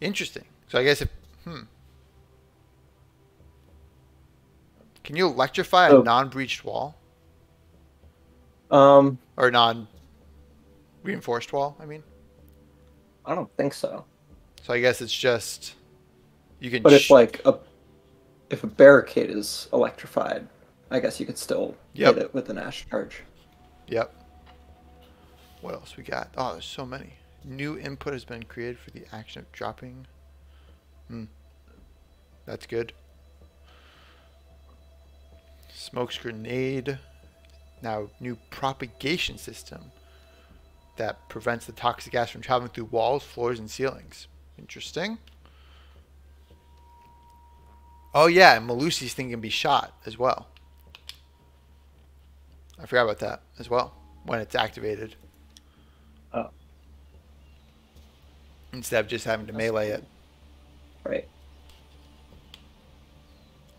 Interesting. So I guess if... Can you electrify a non-breached wall? Or non-reinforced wall, I mean? I don't think so. So I guess it's just... you can. But it's like... If a barricade is electrified, I guess you could still hit it with an Ash charge. Yep. What else we got? Oh, there's so many. New input has been created for the action of dropping. That's good. Smokes grenade. Now, new propagation system that prevents the toxic gas from traveling through walls, floors, and ceilings. Interesting. Oh yeah, and Malusi's thing can be shot as well. I forgot about that as well, when it's activated. Oh. Instead of just having to melee it. Right.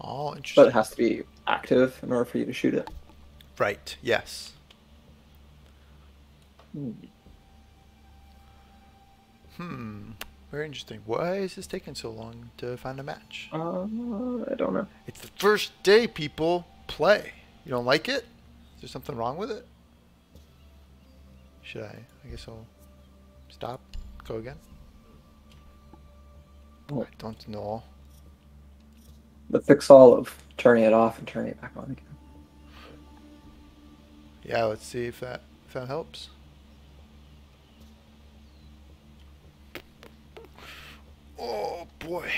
Oh, interesting. But it has to be active in order for you to shoot it. Right, yes. Very interesting. Why is this taking so long to find a match? I don't know. It's the first day people play. You don't like it? Is there something wrong with it? Should I? I guess I'll stop. Go again. Oh. I don't know. The fix all of turning it off and turning it back on again. Yeah, let's see if that helps. Oh boy.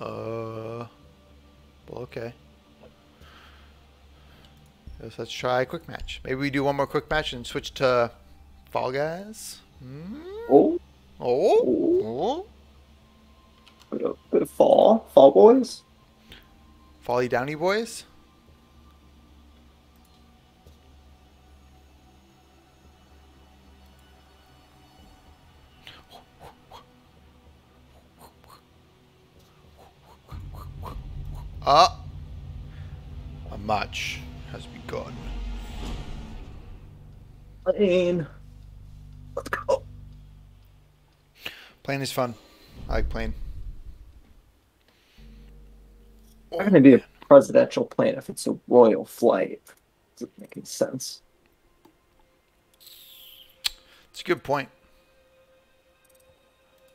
Well, okay. Let's try a quick match. Maybe we do one more quick match and switch to Fall Guys. Oh. Oh. Bit of fall. Fall boys. Folly Downy boys. A match has begun. Playing. Let's go. Playing is fun. I like playing. I'm gonna be a presidential plane if it's a royal flight. Doesn't make any sense. It's a good point.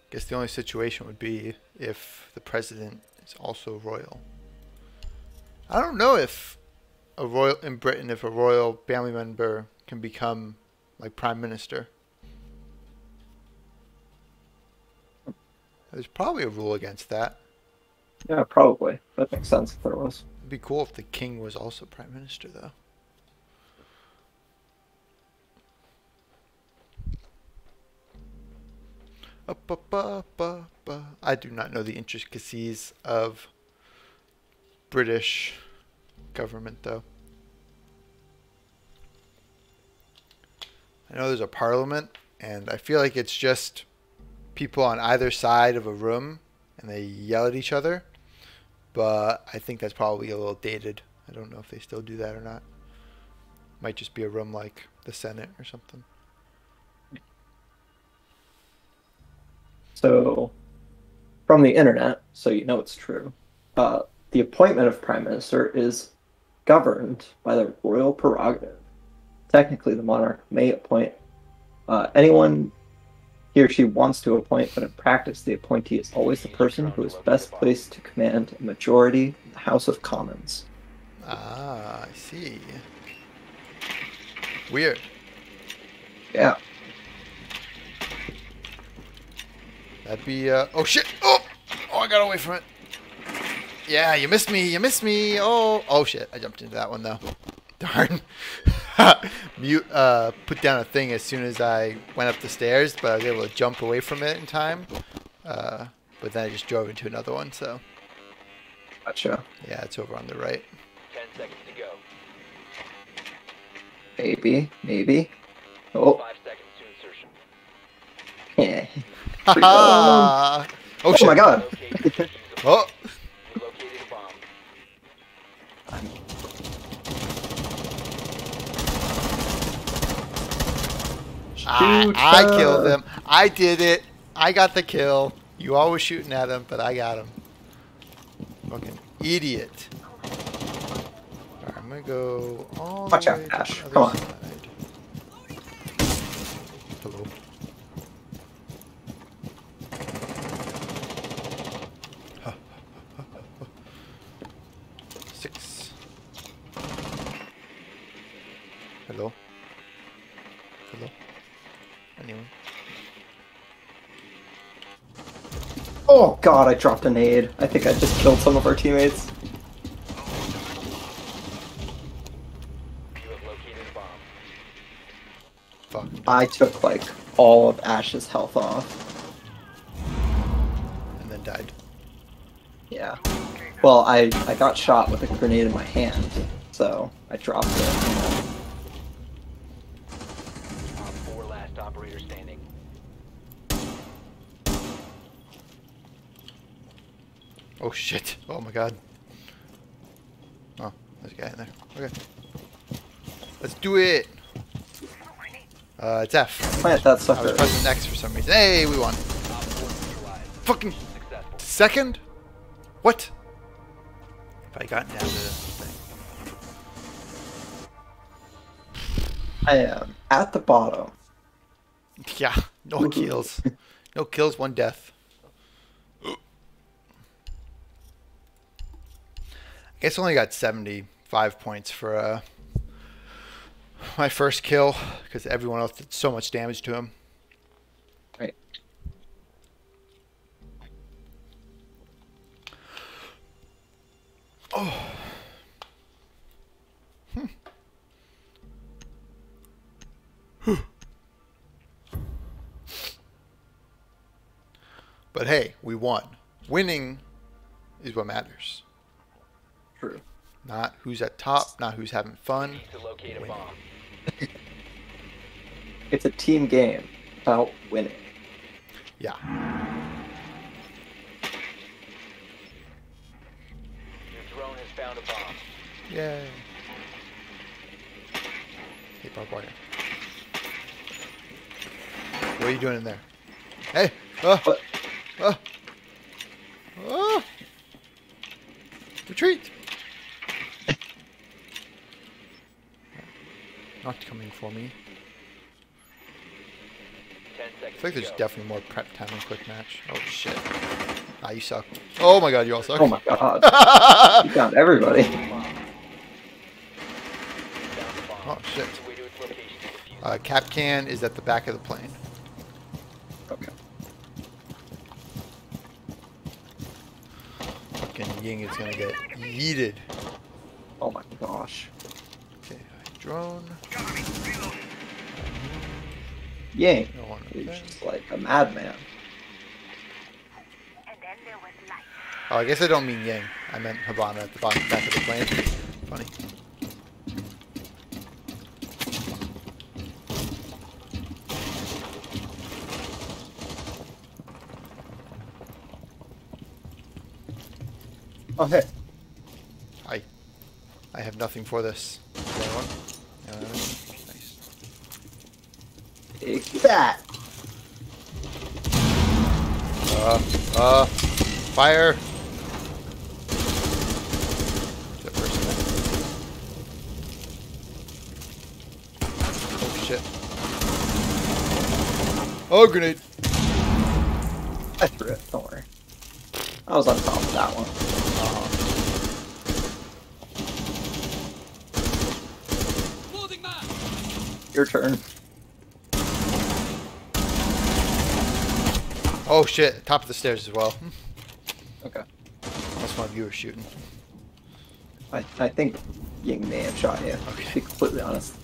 I guess the only situation would be if the president is also royal. I don't know if a royal in Britain, if a royal family member can become like prime minister. There's probably a rule against that. Yeah, probably. That makes sense if there was. It'd be cool if the king was also prime minister, though. I do not know the intricacies of British government, though. I know there's a parliament, and I feel like it's just people on either side of a room, and they yell at each other. But I think that's probably a little dated. I don't know if they still do that or not. Might just be a room like the Senate or something. So, from the internet, so you know it's true, the appointment of prime minister is governed by the royal prerogative. Technically, the monarch may appoint anyone he or she wants to appoint, but in practice, the appointee is always the person who is best placed to command a majority in the House of Commons. Ah, I see. Weird. Yeah. That'd be, oh shit! Oh, I got away from it. Yeah, you missed me. Oh shit, I jumped into that one though. Darn. Mute put down a thing as soon as I went up the stairs, but I was able to jump away from it in time. But then I just drove into another one, so. Gotcha. Yeah, it's over on the right. 10 seconds to go. Maybe. Oh. 5 seconds to insertion. Yeah. Oh my god. Oh. I killed him. I did it. I got the kill. You all were shooting at him, but I got him. Fucking idiot. Alright, I'm gonna go all the way to the other side. Come on. Hello. Hello. Anyone? Oh god, I dropped a nade. I think I just killed some of our teammates. Fuck. I took like all of Ash's health off. And then died. Yeah. Well, I got shot with a grenade in my hand, so I dropped it. Four last operator standing. Oh shit. Oh my god. Oh, there's a guy in there. Okay. Let's do it! It's F. Plant that sucker. I was pressing X for some reason. Hey, we won. Fucking second? What? If I got down to this thing. I am at the bottom. Yeah, no kills. No kills, one death. I guess I only got 75 points for my first kill because everyone else did so much damage to him. Right. Oh. But hey, we won. Winning is what matters. True. Not who's at top, not who's having fun. To locate a bomb. It's a team game about winning. Yeah. Found a bomb. Yay. Hey, Bob Warden. What are you doing in there? Hey! Oh! Oh! Oh! Retreat! Not coming for me. 10 seconds. I think there's definitely more prep time in quick match. Oh shit. Ah, you suck. Oh my god, you all suck. Oh my god. You found everybody. Oh shit. Kapkan is at the back of the plane. Okay. Fucking Ying is gonna get yeeted. Oh my gosh. Okay, drone. Ying. He's just like a madman. Oh, I guess I don't mean Yang. I meant Havana at the back of the plane. Funny. Oh, hey. Hi. I have nothing for this. Anyone? Anyone? Nice. Take that! Fire! Oh, grenade! I threw it, don't worry. I was on top of that one. Your turn. Oh shit, top of the stairs as well. Okay. Unless one of you are shooting. I think Ying may have shot you, okay. To be completely honest.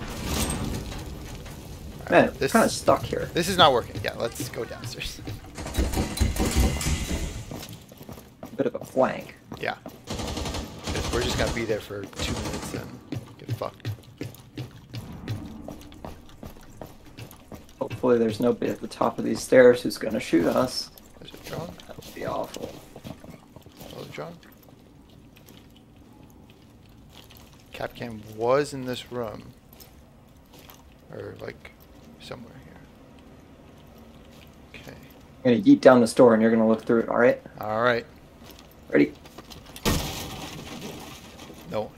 Man, this kind of stuck here. This is not working. Yeah, let's go downstairs. A bit of a flank. Yeah. We're just gonna be there for 2 minutes and get fucked. Hopefully there's nobody at the top of these stairs who's gonna shoot us. There's a drone. That would be awful. Another drone. Capcam was in this room. Or like somewhere here. Okay. I'm gonna yeet down this door and you're gonna look through it, alright? Alright. Ready? No one.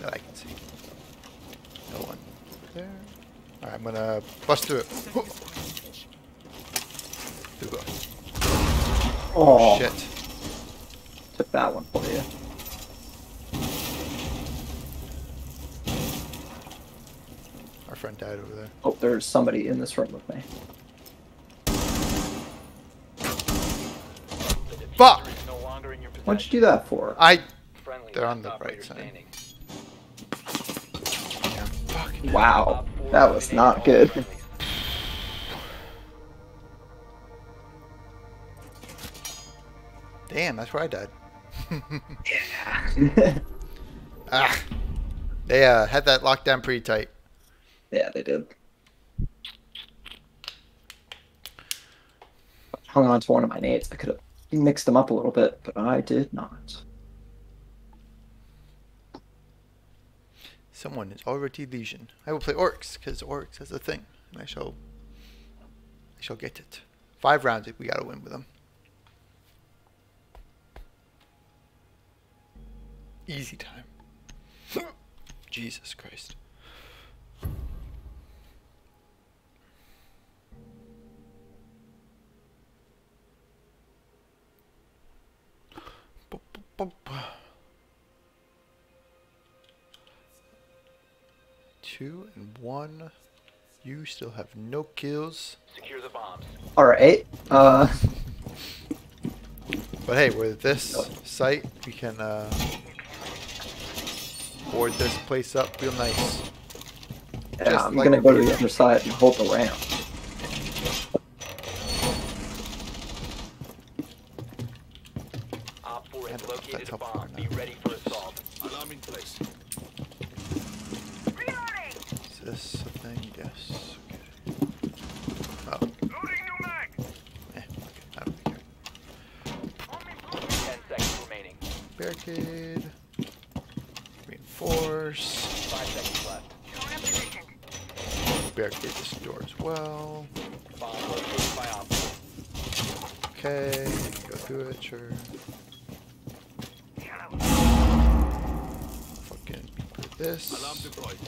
That I can see. No one. There. Alright, I'm gonna bust through it. Oh. Through it. Oh shit. Took that one for you. front died over there. Oh, there's somebody in this room with me. Fuck! What'd you do that for? They're on the right side. Wow, that was not good. Damn, that's where I died. Yeah. Ah, they had that locked down pretty tight. Yeah, they did. Hung on to one of my nades. I could have mixed them up a little bit, but I did not. Someone is already Lesion. I will play Orcs, because Orcs is a thing. And I shall get it. 5 rounds if we gotta win with them. Easy time. Jesus Christ. Two and one. You still have no kills. Secure the bombs. All right. But hey, with this site, we can board this place up real nice. Yeah, just I'm gonna go to the other side and hold the ramp. Located a bomb. Be ready for assault. Alarm in place. Reloading. Is this a thing? Yes. Okay. Oh. Loading new mag. Eh, okay. I don't care. 10 seconds remaining. Barricade. Reinforce. 5 seconds left. Barricade this door as well. Bomb located by opposite. Okay. Go through it. Sure. This. Alarm deployed.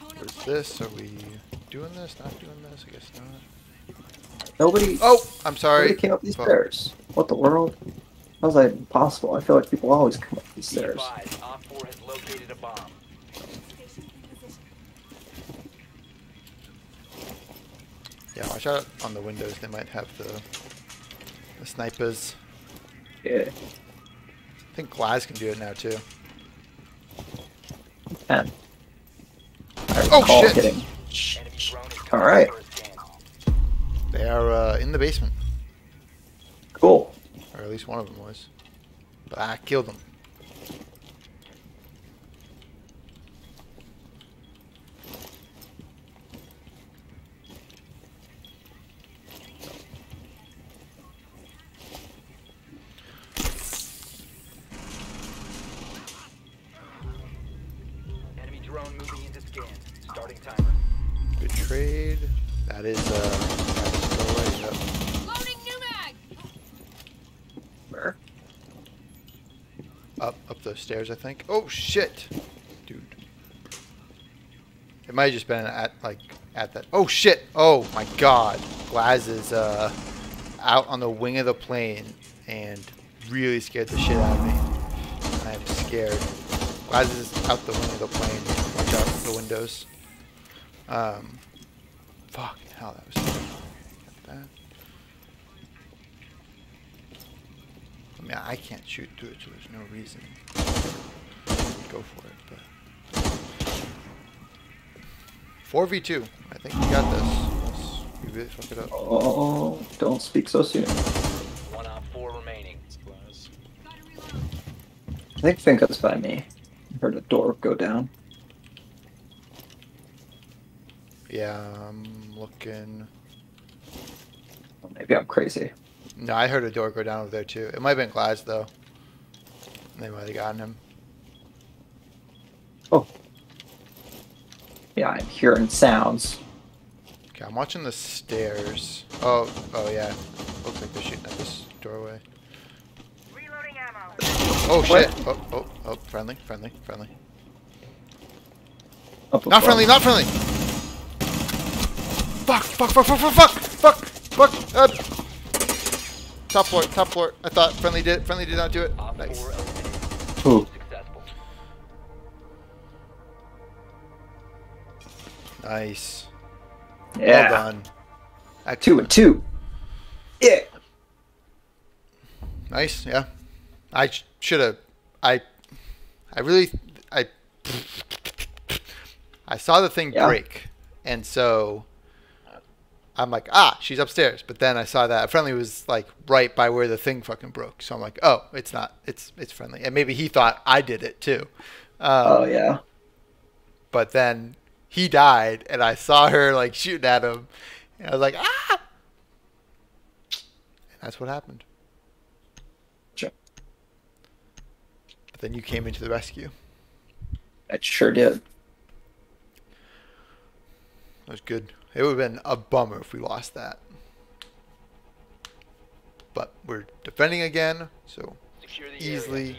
What is this? Are we doing this? Not doing this? I guess not. Nobody. Oh, I'm sorry. Nobody came up these stairs. What the world? How's that even possible? I feel like people always come up these stairs. Op 4 has located a bomb. Yeah, watch out on the windows. They might have the. The snipers. Yeah. I think Glaz can do it now too. And oh shit! All right. They are in the basement. Cool. Or at least one of them was. But I killed them. Stairs, I think. Oh shit, dude! It might have just been at that. Oh shit! Oh my god! Glaz is out on the wing of the plane and really scared the shit out of me. I am scared. Glaz is out the wing of the plane. Watch out for the windows. Fuck! Hell, that was bad. I mean, I can't shoot through it, so there's no reason. Go for it, but 4v2. I think we got this. Unless we really fuck it up. Oh, don't speak so soon. 1 on 4 remaining. I think that's by me. I heard a door go down. Yeah, I'm looking. Well, maybe I'm crazy. No, I heard a door go down over there too. It might have been Glaz though. They might have gotten him. Oh. Yeah, I'm hearing sounds. Okay, I'm watching the stairs. Oh yeah. Looks like they're shooting at this doorway. Reloading ammo. Oh shit. Oh, friendly. Not friendly, not friendly! Fuck! Top floor, top floor. I thought friendly did not do it. Nice. Ooh. Nice. Yeah. Well done. Excellent. 2 and 2. Yeah. Nice. Yeah. I should have. I saw the thing break, and so I'm like, ah, she's upstairs. But then I saw that friendly was like right by where the thing fucking broke. So I'm like, oh, it's not. It's friendly, and maybe he thought I did it too. Oh yeah. But then he died, and I saw her like shooting at him, and I was like, ah. And that's what happened. Sure. But then you came into the rescue. I sure did. That was good. It would have been a bummer if we lost that. But we're defending again, so easily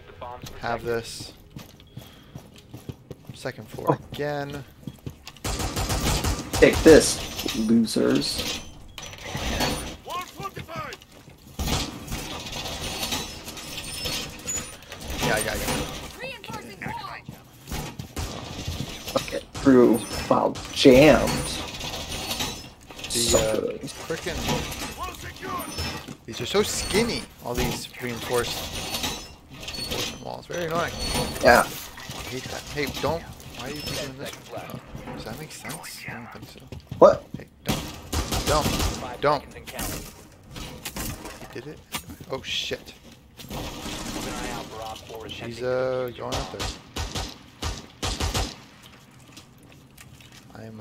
have this. Second floor again. Take this, losers. Okay, through while jammed. The frickin', these are so skinny. All these reinforcement walls, very annoying. Yeah. I hate that. Hey, don't. Why are you doing this? Oh, does that make sense? I don't think so. What? Hey, don't. He did it. Oh shit. She's going up there. I'm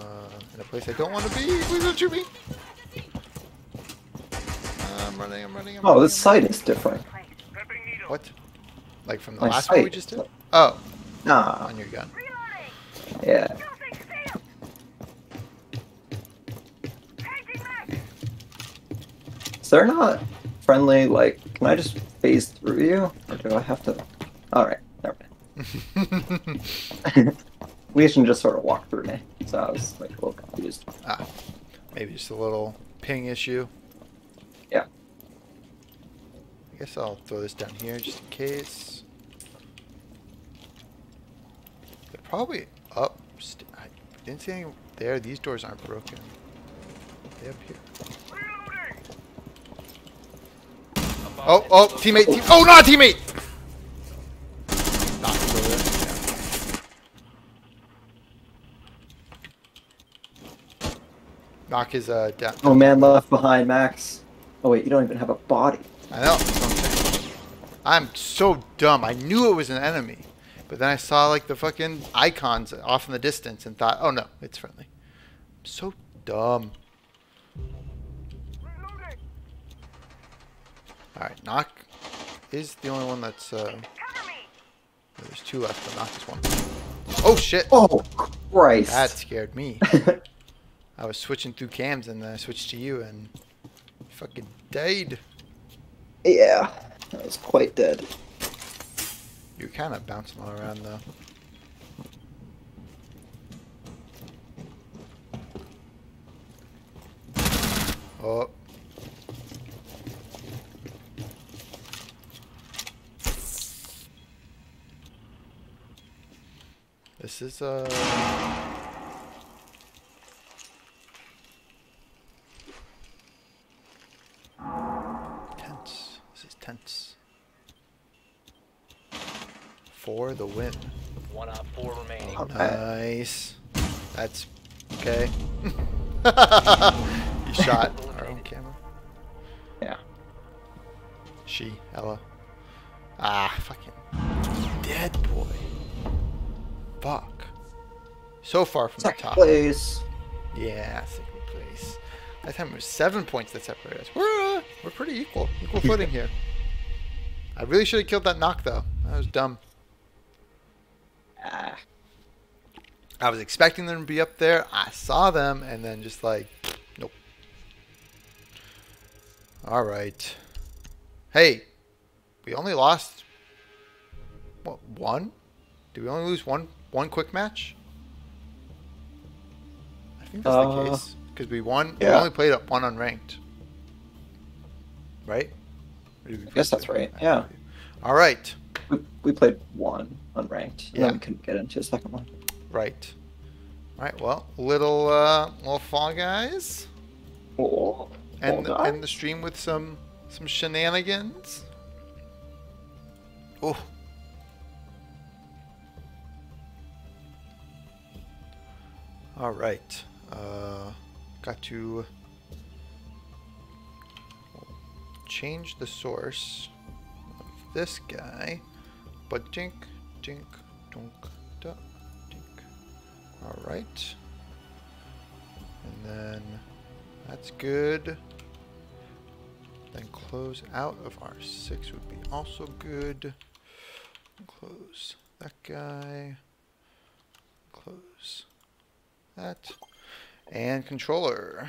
in a place I don't want to be. Please don't shoot me. I'm running. Oh, this site is different. What? Like from the last one we just did? Oh. Nah. On your gun. Yeah. Is there not friendly, like, can I just phase through you? Or do I have to? Alright, never mind. Lesion just sort of walked through me, so I was like a little confused. Ah, maybe just a little ping issue. Yeah. I guess I'll throw this down here just in case. They're probably up. I didn't see anything there. These doors aren't broken. They're up here. Oh, teammate. Oh, not teammate! Knock is down. Oh man, left behind, Max. Oh wait, you don't even have a body. I know. I'm so dumb. I knew it was an enemy, but then I saw like the fucking icons off in the distance and thought, oh no, it's friendly. I'm so dumb. All right, Knock is the only one that's. There's two left, but Knock is one. Oh shit! Oh Christ! That scared me. I was switching through cams and then I switched to you and fucking died. Yeah, I was quite dead. You're kind of bouncing all around though. Oh. This is tense. For the win. 1 out 4 remaining. Nice. That's okay. You shot our own camera. Yeah. She, Ela. Ah, fucking dead boy. Fuck. So far from second the top. Place. Yeah, second place. That time it was 7 points that separated us. We're pretty equal. Equal footing here. I really should have killed that Knock, though. That was dumb. I was expecting them to be up there. I saw them, and then just like, nope. All right. Hey, we only lost, what, one? Did we only lose one quick match? I think that's the case. Because we won. Yeah. We only played up one unranked. Right? I guess that's right. Yeah. All right. We played one unranked. And then we couldn't get into the second one. Right. All right. Well, little Fall Guys. Oh. And the stream with some shenanigans. Oh. All right. Got to change the source of this guy. But dink, dink, dunk, da, dink. All right. And then that's good. Then close out of R6 would be also good. Close that guy. Close that. And controller.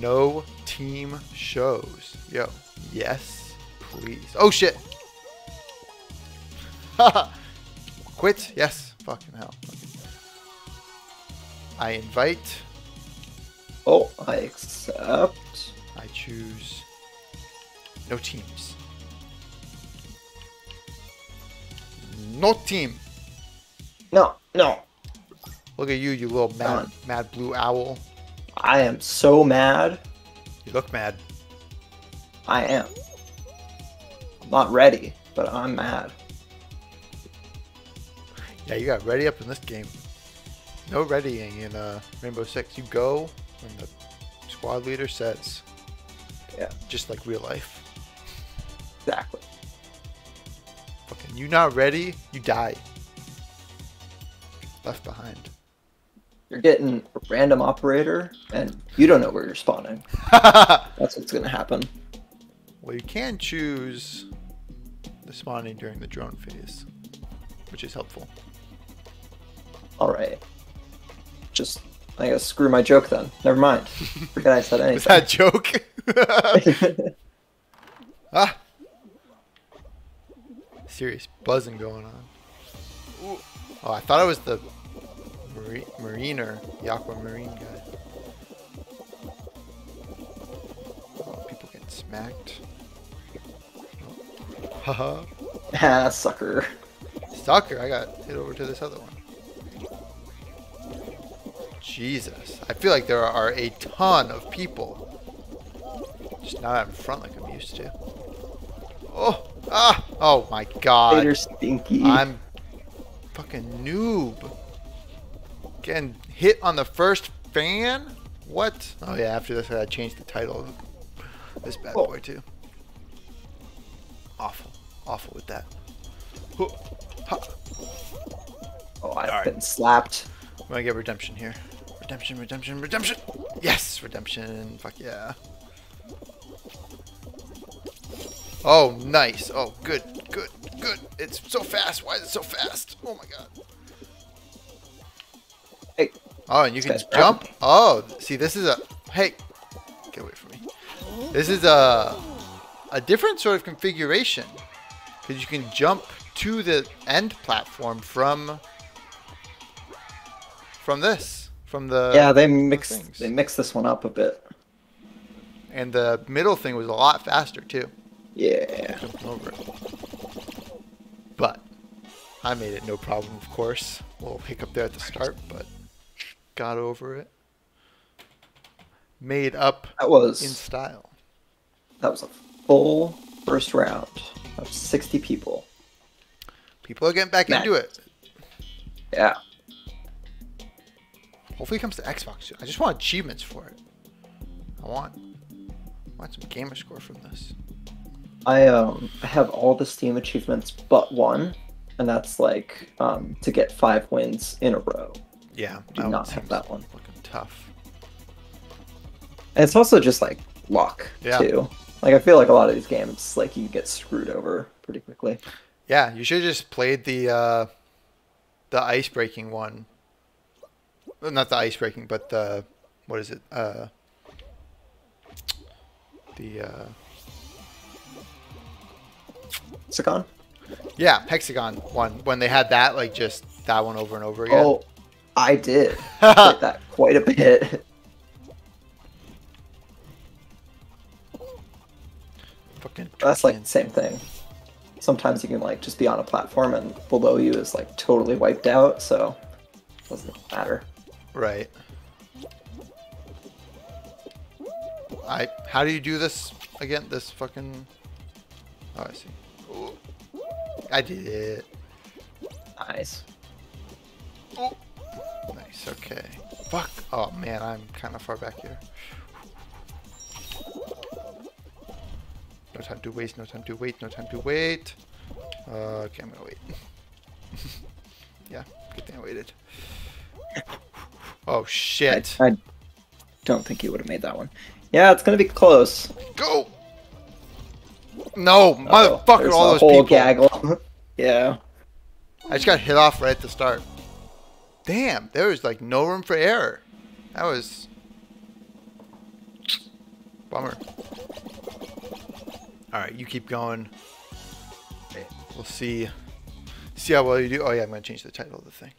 No team shows. Yo. Yes, please. Oh, shit. Haha. Quit. Yes. Fucking hell. Okay. I invite. Oh, I accept. I choose. No teams. No team. No, no. Look at you, you little mad blue owl. I am so mad. You look mad. I am. I'm not ready, but I'm mad. Yeah, you got ready up in this game. No readying in Rainbow Six. You go when the squad leader says. Yeah. Just like real life. Exactly. Fucking you not ready, you die. Left behind. You're getting a random operator, and you don't know where you're spawning. That's what's going to happen. Well, you can choose the spawning during the drone phase, which is helpful. All right. Just, I guess, screw my joke then. Never mind. Forget I said anything. Was that joke? Ah! Serious buzzing going on. Ooh. Oh, I thought it was the Mariner, the Aquamarine guy. Oh, people getting smacked. Haha. Oh. Ah, sucker. Sucker, I got hit over to this other one. Jesus. I feel like there are a ton of people. Just not out in front like I'm used to. Oh! Ah! Oh my god. Later, stinky. I'm fucking noob. Getting hit on the first fan? What? Oh yeah, after this I gotta change the title of this bad boy too. Awful. Awful with that. Oh, I've been slapped. I'm gonna get redemption here. Redemption, redemption, redemption! Yes! Redemption! Fuck yeah. Oh, nice. Oh, good, good, good. It's so fast. Why is it so fast? Oh my god. Hey. Oh, and you can jump. Oh, see, this is a... Hey, get away from me. This is a different sort of configuration. Because you can jump to the end platform from this. From the... Yeah, they mixed this one up a bit. And the middle thing was a lot faster, too. Yeah. Over. But I made it no problem, of course. A little hiccup there at the start, but got over it. Made up in style. That was a full first round of 60 people. People are getting back into it. Yeah. Hopefully it comes to Xbox soon. I just want achievements for it. I want some gamer score from this. I have all the Steam achievements but one, and that's like to get 5 wins in a row. Yeah, do not have that one. Fucking tough. And it's also just like luck too. Like I feel like a lot of these games, like you get screwed over pretty quickly. Yeah, you should have just played the ice breaking one. Well, not the ice breaking, but the what is it? Hexagon? Yeah, Hexagon one. When they had that, like just that one over and over again. Oh, I did. That quite a bit. Fucking that's like the same thing. Sometimes you can like just be on a platform and below you is like totally wiped out, so it doesn't matter. Right. How do you do this again? This fucking... Oh, I see. Ooh. I did it. Nice. Oh. Nice, okay. Fuck. Oh, man, I'm kind of far back here. No time to waste, no time to wait, no time to wait. Okay, I'm gonna wait. Yeah, good thing I waited. Oh, shit. I don't think you would have made that one. Yeah, it's gonna be close. Go! No, motherfucker, all those people. Gaggle. Yeah. I just got hit off right at the start. Damn, there was like no room for error. That was... Bummer. Alright, you keep going. We'll see. See how well you do. Oh yeah, I'm gonna change the title of the thing.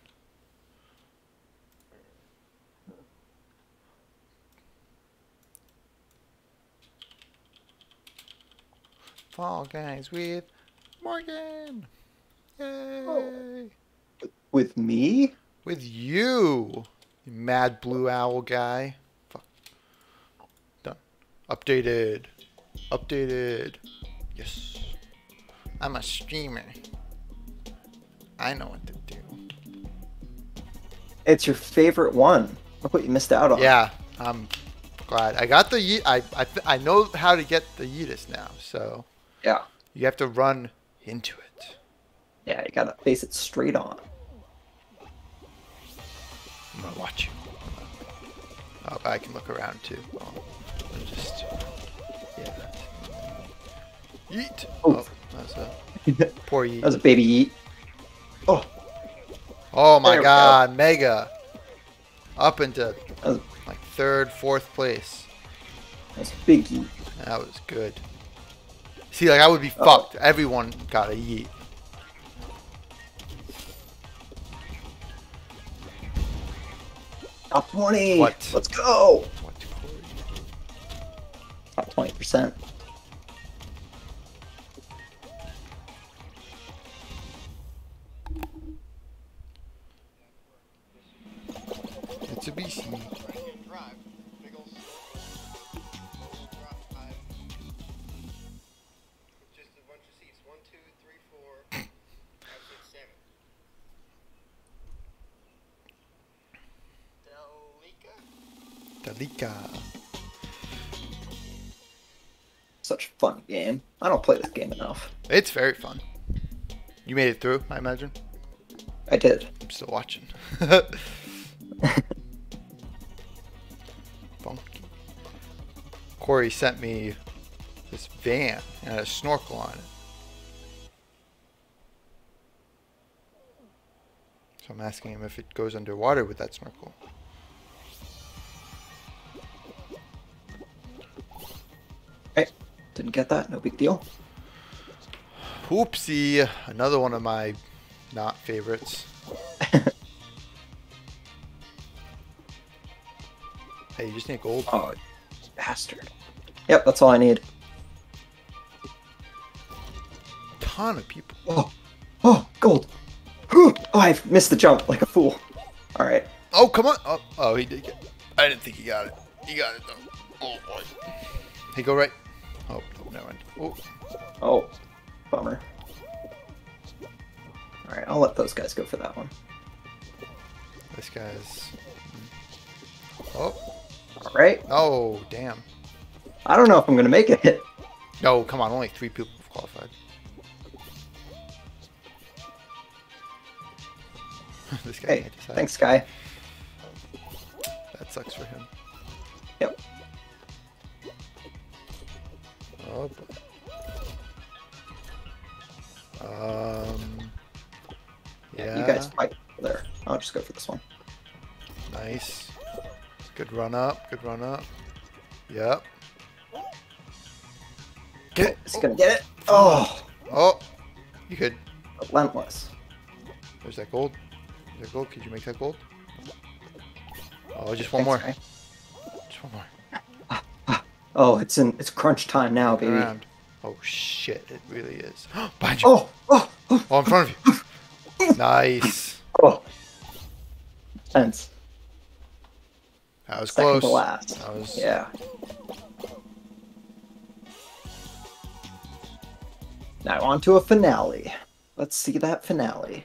Fall Guys with Morgan. Yay! Oh. With me? With you, you mad blue owl guy. Fuck. Done. Updated. Updated. Yes. I'm a streamer. I know what to do. It's your favorite one. Look what you missed out on. Yeah, I'm glad. I got the yeet. I know how to get the yeetus now. So yeah, you have to run into it. Yeah, you gotta face it straight on. I'm gonna watch you. Oh, I can look around too. Oh, I'm just, yeah. Yeet. Oh, that's a poor yeet. That was a baby yeet. Oh. Oh my God, go. Mega. Up into like third, fourth place. That's a big yeet. That was good. See, like I would be fucked. Everyone got a yeet. Top 20. What? Let's go. Top 20%. It's a BC. Such a fun game. I don't play this game enough. It's very fun. You made it through, I imagine? I did. I'm still watching. Funky. Corey sent me this van and had a snorkel on it. So I'm asking him if it goes underwater with that snorkel. Didn't get that, no big deal. Oopsie, another one of my not favorites. Hey, you just need gold. Oh, bastard. Yep, that's all I need. Ton of people. Oh, oh, gold. Oh, I've missed the jump like a fool. All right. Oh, come on. Oh, oh, he did get it. I didn't think he got it. He got it though. Oh boy. Hey, go right. Oh, no one. Oh. Oh, bummer. All right, I'll let those guys go for that one. This guy's... Oh. All right. Oh, damn. I don't know if I'm going to make it. No, come on. Only 3 people have qualified. This guy can't decide. Thanks, guy. That sucks for him. Yep. Oh, yeah. You guys fight there. I'll just go for this one. Nice. Good run up. Good run up. Yep. Get it. It's gonna get it. Oh. Oh. You could. Relentless. There's that gold. There's that gold. Could you make that gold? Oh, just one more. Right? Just one more. Oh, it's crunch time now, baby. Oh shit, it really is. Behind you. Oh, oh, oh, oh, in front of you. Nice. Oh. Fence. That was second close. To last. That was... Yeah. Now on to a finale. Let's see that finale.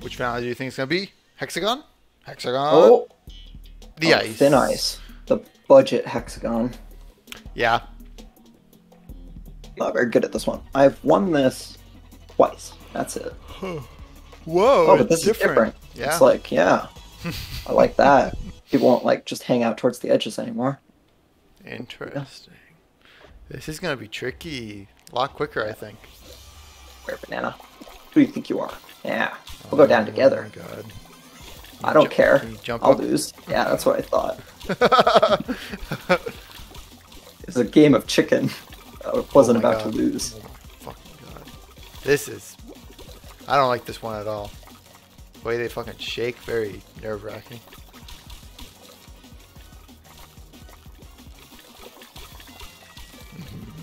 Which finale do you think it's going to be? Hexagon? Hexagon? Oh. The ice. Thin ice. The budget hexagon. Yeah. Not very good at this one. I've won this twice. That's it. Whoa. Oh, but this is different. Yeah. It's like, yeah. I like that. People won't like just hang out towards the edges anymore. Interesting. Yeah. This is going to be tricky. A lot quicker, I think. Where, banana? Who do you think you are? Yeah. We'll go down together. Oh my God. I don't care. I'll lose. Yeah, that's what I thought. It's a game of chicken. I wasn't about to lose. Oh my fucking God. This is... I don't like this one at all. The way they fucking shake, very nerve-wracking.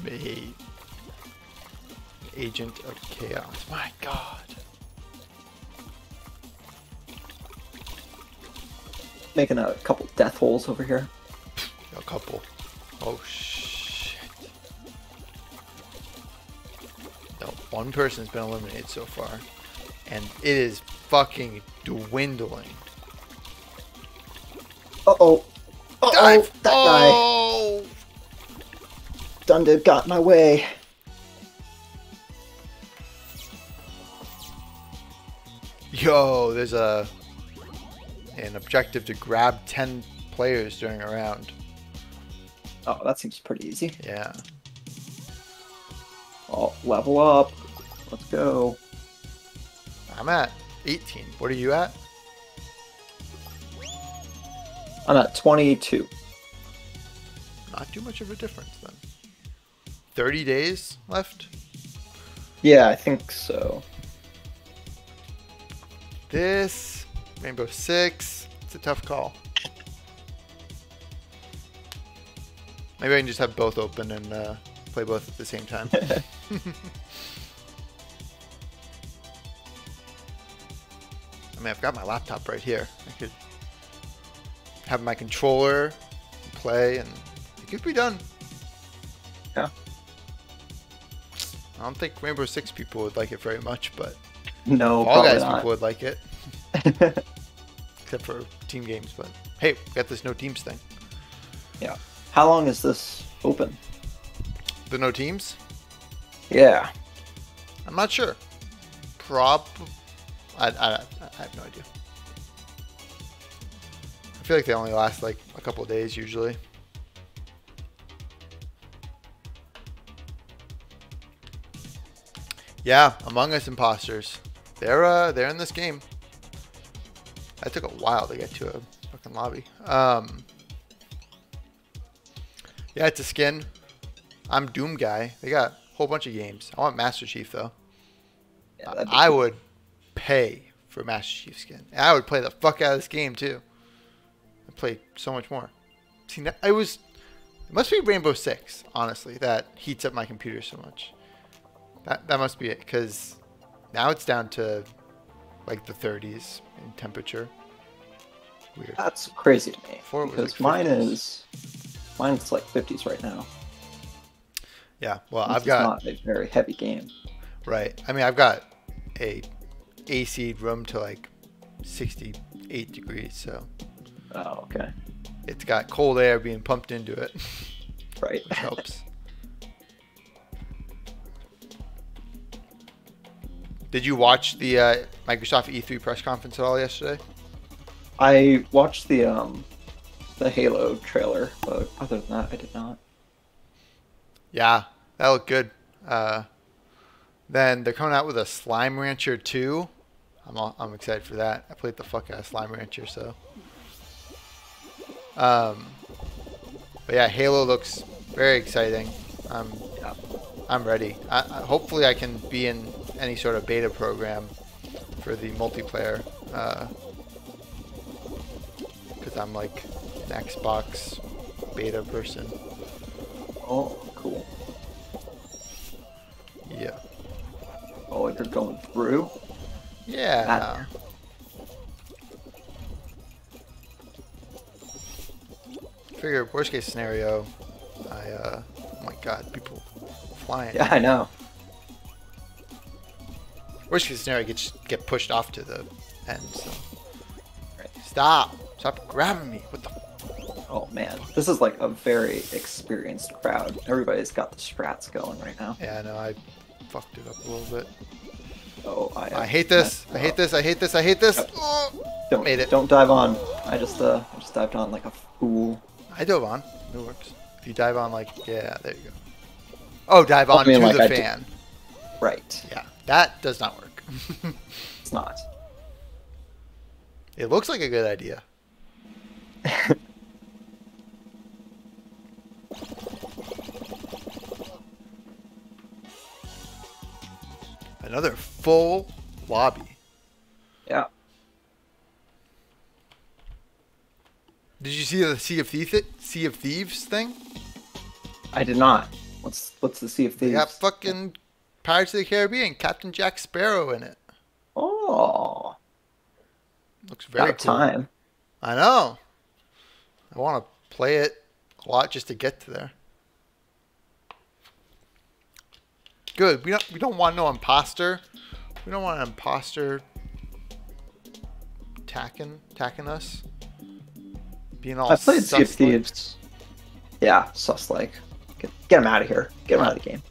Mate. Agent of Chaos. My God. Making a couple death holes over here. A couple. Oh, shit. No, one person's been eliminated so far. And it is fucking dwindling. Uh-oh. Uh-oh. Dive. That guy. Dunder got in my way. Yo, there's a... an objective to grab 10 players during a round. Oh, that seems pretty easy. Yeah. Oh, level up. Let's go. I'm at 18. What are you at? I'm at 22. Not too much of a difference then. 30 days left? Yeah, I think so. This... Rainbow Six, it's a tough call. Maybe I can just have both open and play both at the same time. I mean, I've got my laptop right here. I could have my controller and play, and it could be done. Yeah. I don't think Rainbow Six people would like it very much, but no, all guys people would like it. Except for team games, but hey, we got this no teams thing. Yeah. How long is this open? The no teams? Yeah. I'm not sure. I have no idea. I feel like they only last like a couple of days usually. Yeah, Among Us imposters. They're in this game. That took a while to get to a fucking lobby. Yeah, it's a skin. I'm Doom Guy. They got a whole bunch of games. I want Master Chief, though. Yeah, I would pay for Master Chief skin. And I would play the fuck out of this game, too. I'd play so much more. See, I was... It must be Rainbow Six, honestly, that heats up my computer so much. That must be it, because now it's down to... like the 30s in temperature. Weird. That's crazy to me. Before because like mine's like 50s right now. Yeah, well, I've got not a very heavy game. Right. I mean, I've got a AC'd room to like 68 degrees, so. Oh, okay. It's got cold air being pumped into it. Right. Which helps. Did you watch the Microsoft E3 press conference at all yesterday? I watched the Halo trailer, but other than that, I did not. Yeah, that looked good. Then they're coming out with a Slime Rancher 2. I'm excited for that. I played the fuck out of Slime Rancher, so. But yeah, Halo looks very exciting. I'm ready. Hopefully I can be in any sort of beta program for the multiplayer, because I'm like an Xbox beta person. Oh, cool. Yeah. Oh, like they're going through? Yeah. Figure worst case scenario, I oh my god, people flying. Yeah, I know. Worst case scenario, get pushed off to the end. So. Right. Stop grabbing me! What the? Oh man, this is like a very experienced crowd. Everybody's got the strats going right now. Yeah, I know. I fucked it up a little bit. Oh, I hate this! I hate this! I hate this! I hate this! Yep. Oh, don't made it. Don't dive on. I just dived on like a fool. I dove on. It works. If you dive on, like, yeah, there you go. Oh, dive on to the fan. Right. Yeah. That does not work. It's not. It looks like a good idea. Another full lobby. Yeah. Did you see the Sea of Thieves thing? I did not. What's the Sea of Thieves? They got fucking Pirates of the Caribbean, Captain Jack Sparrow in it. Oh, looks very cool. Time. I know. I want to play it a lot just to get to there. Good. We don't want no imposter. We don't want an imposter attacking us. Being all. I played Sea of Thieves. Yeah, sus like. Get him out of here. Get him out of the game.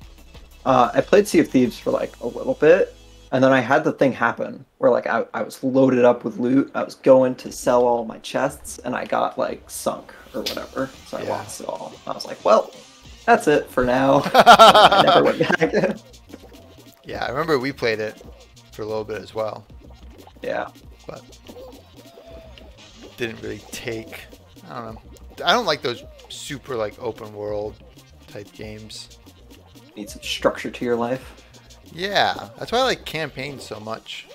I played Sea of Thieves for like a little bit, and then I had the thing happen where like I was loaded up with loot. I was going to sell all my chests, and I got like sunk or whatever, so I lost it all. I was like, well, that's it for now. I never went back. Yeah, I remember we played it for a little bit as well. Yeah, but didn't really take. I don't know. I don't like those super like open world type games. Need some structure to your life. Yeah, that's why I like campaigns so much.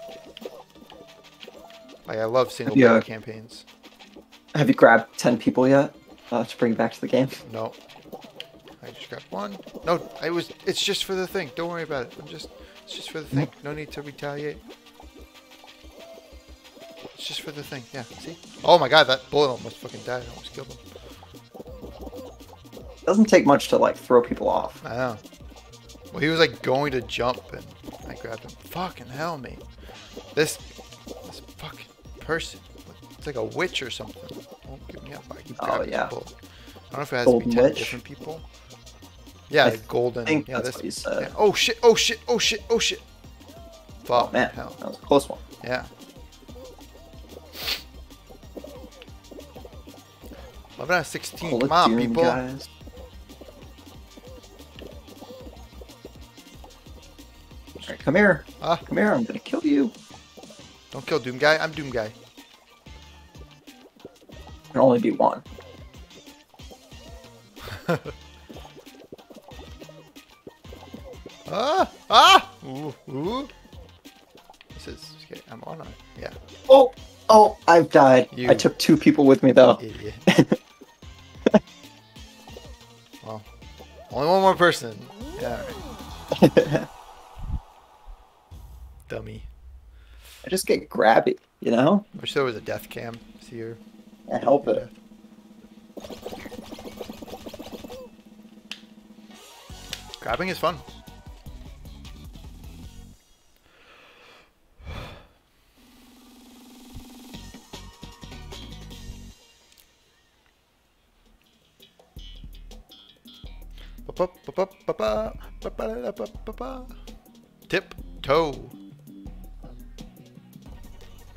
Like I love single-player campaigns. Have you grabbed 10 people yet to bring back to the game? No, I just grabbed one. No, I was. It's just for the thing. Don't worry about it. It's just for the thing. No need to retaliate. It's just for the thing. Yeah. See? Oh my God, that bullet almost fucking died. I almost killed him. Doesn't take much to like throw people off. I know. Well, he was like going to jump, and I grabbed him. Fucking hell, mate! This fucking person—it's like a witch or something. Won't give me up. I keep grabbing people. I don't know if it has to be 10 different people. Yeah, like golden. I think that's what you said. Yeah. Oh shit! Oh shit! Oh shit! Oh shit! Fuck, oh, man, hell. That was a close one. Yeah. Love it at 16. Come on, people. Guys. Alright, come here. Come here, I'm gonna kill you. Don't kill Doom Guy, I'm Doom Guy. There can only be one. Ooh, ooh. This is scary. I'm on it. Yeah. Oh! Oh, I've died. I took 2 people with me, though. Idiot. Well, only one more person. Yeah, alright. Dummy. I just get grabby, you know? I wish there was a death cam here. I hope it. Grabbing is fun. Tip toe.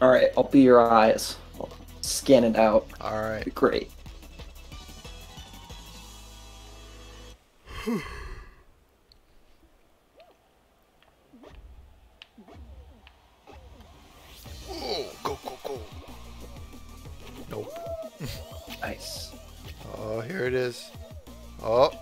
All right, I'll be your eyes. I'll scan it out. All right. Great. Oh, go, go, go. Nope. Nice. Oh, here it is. Oh.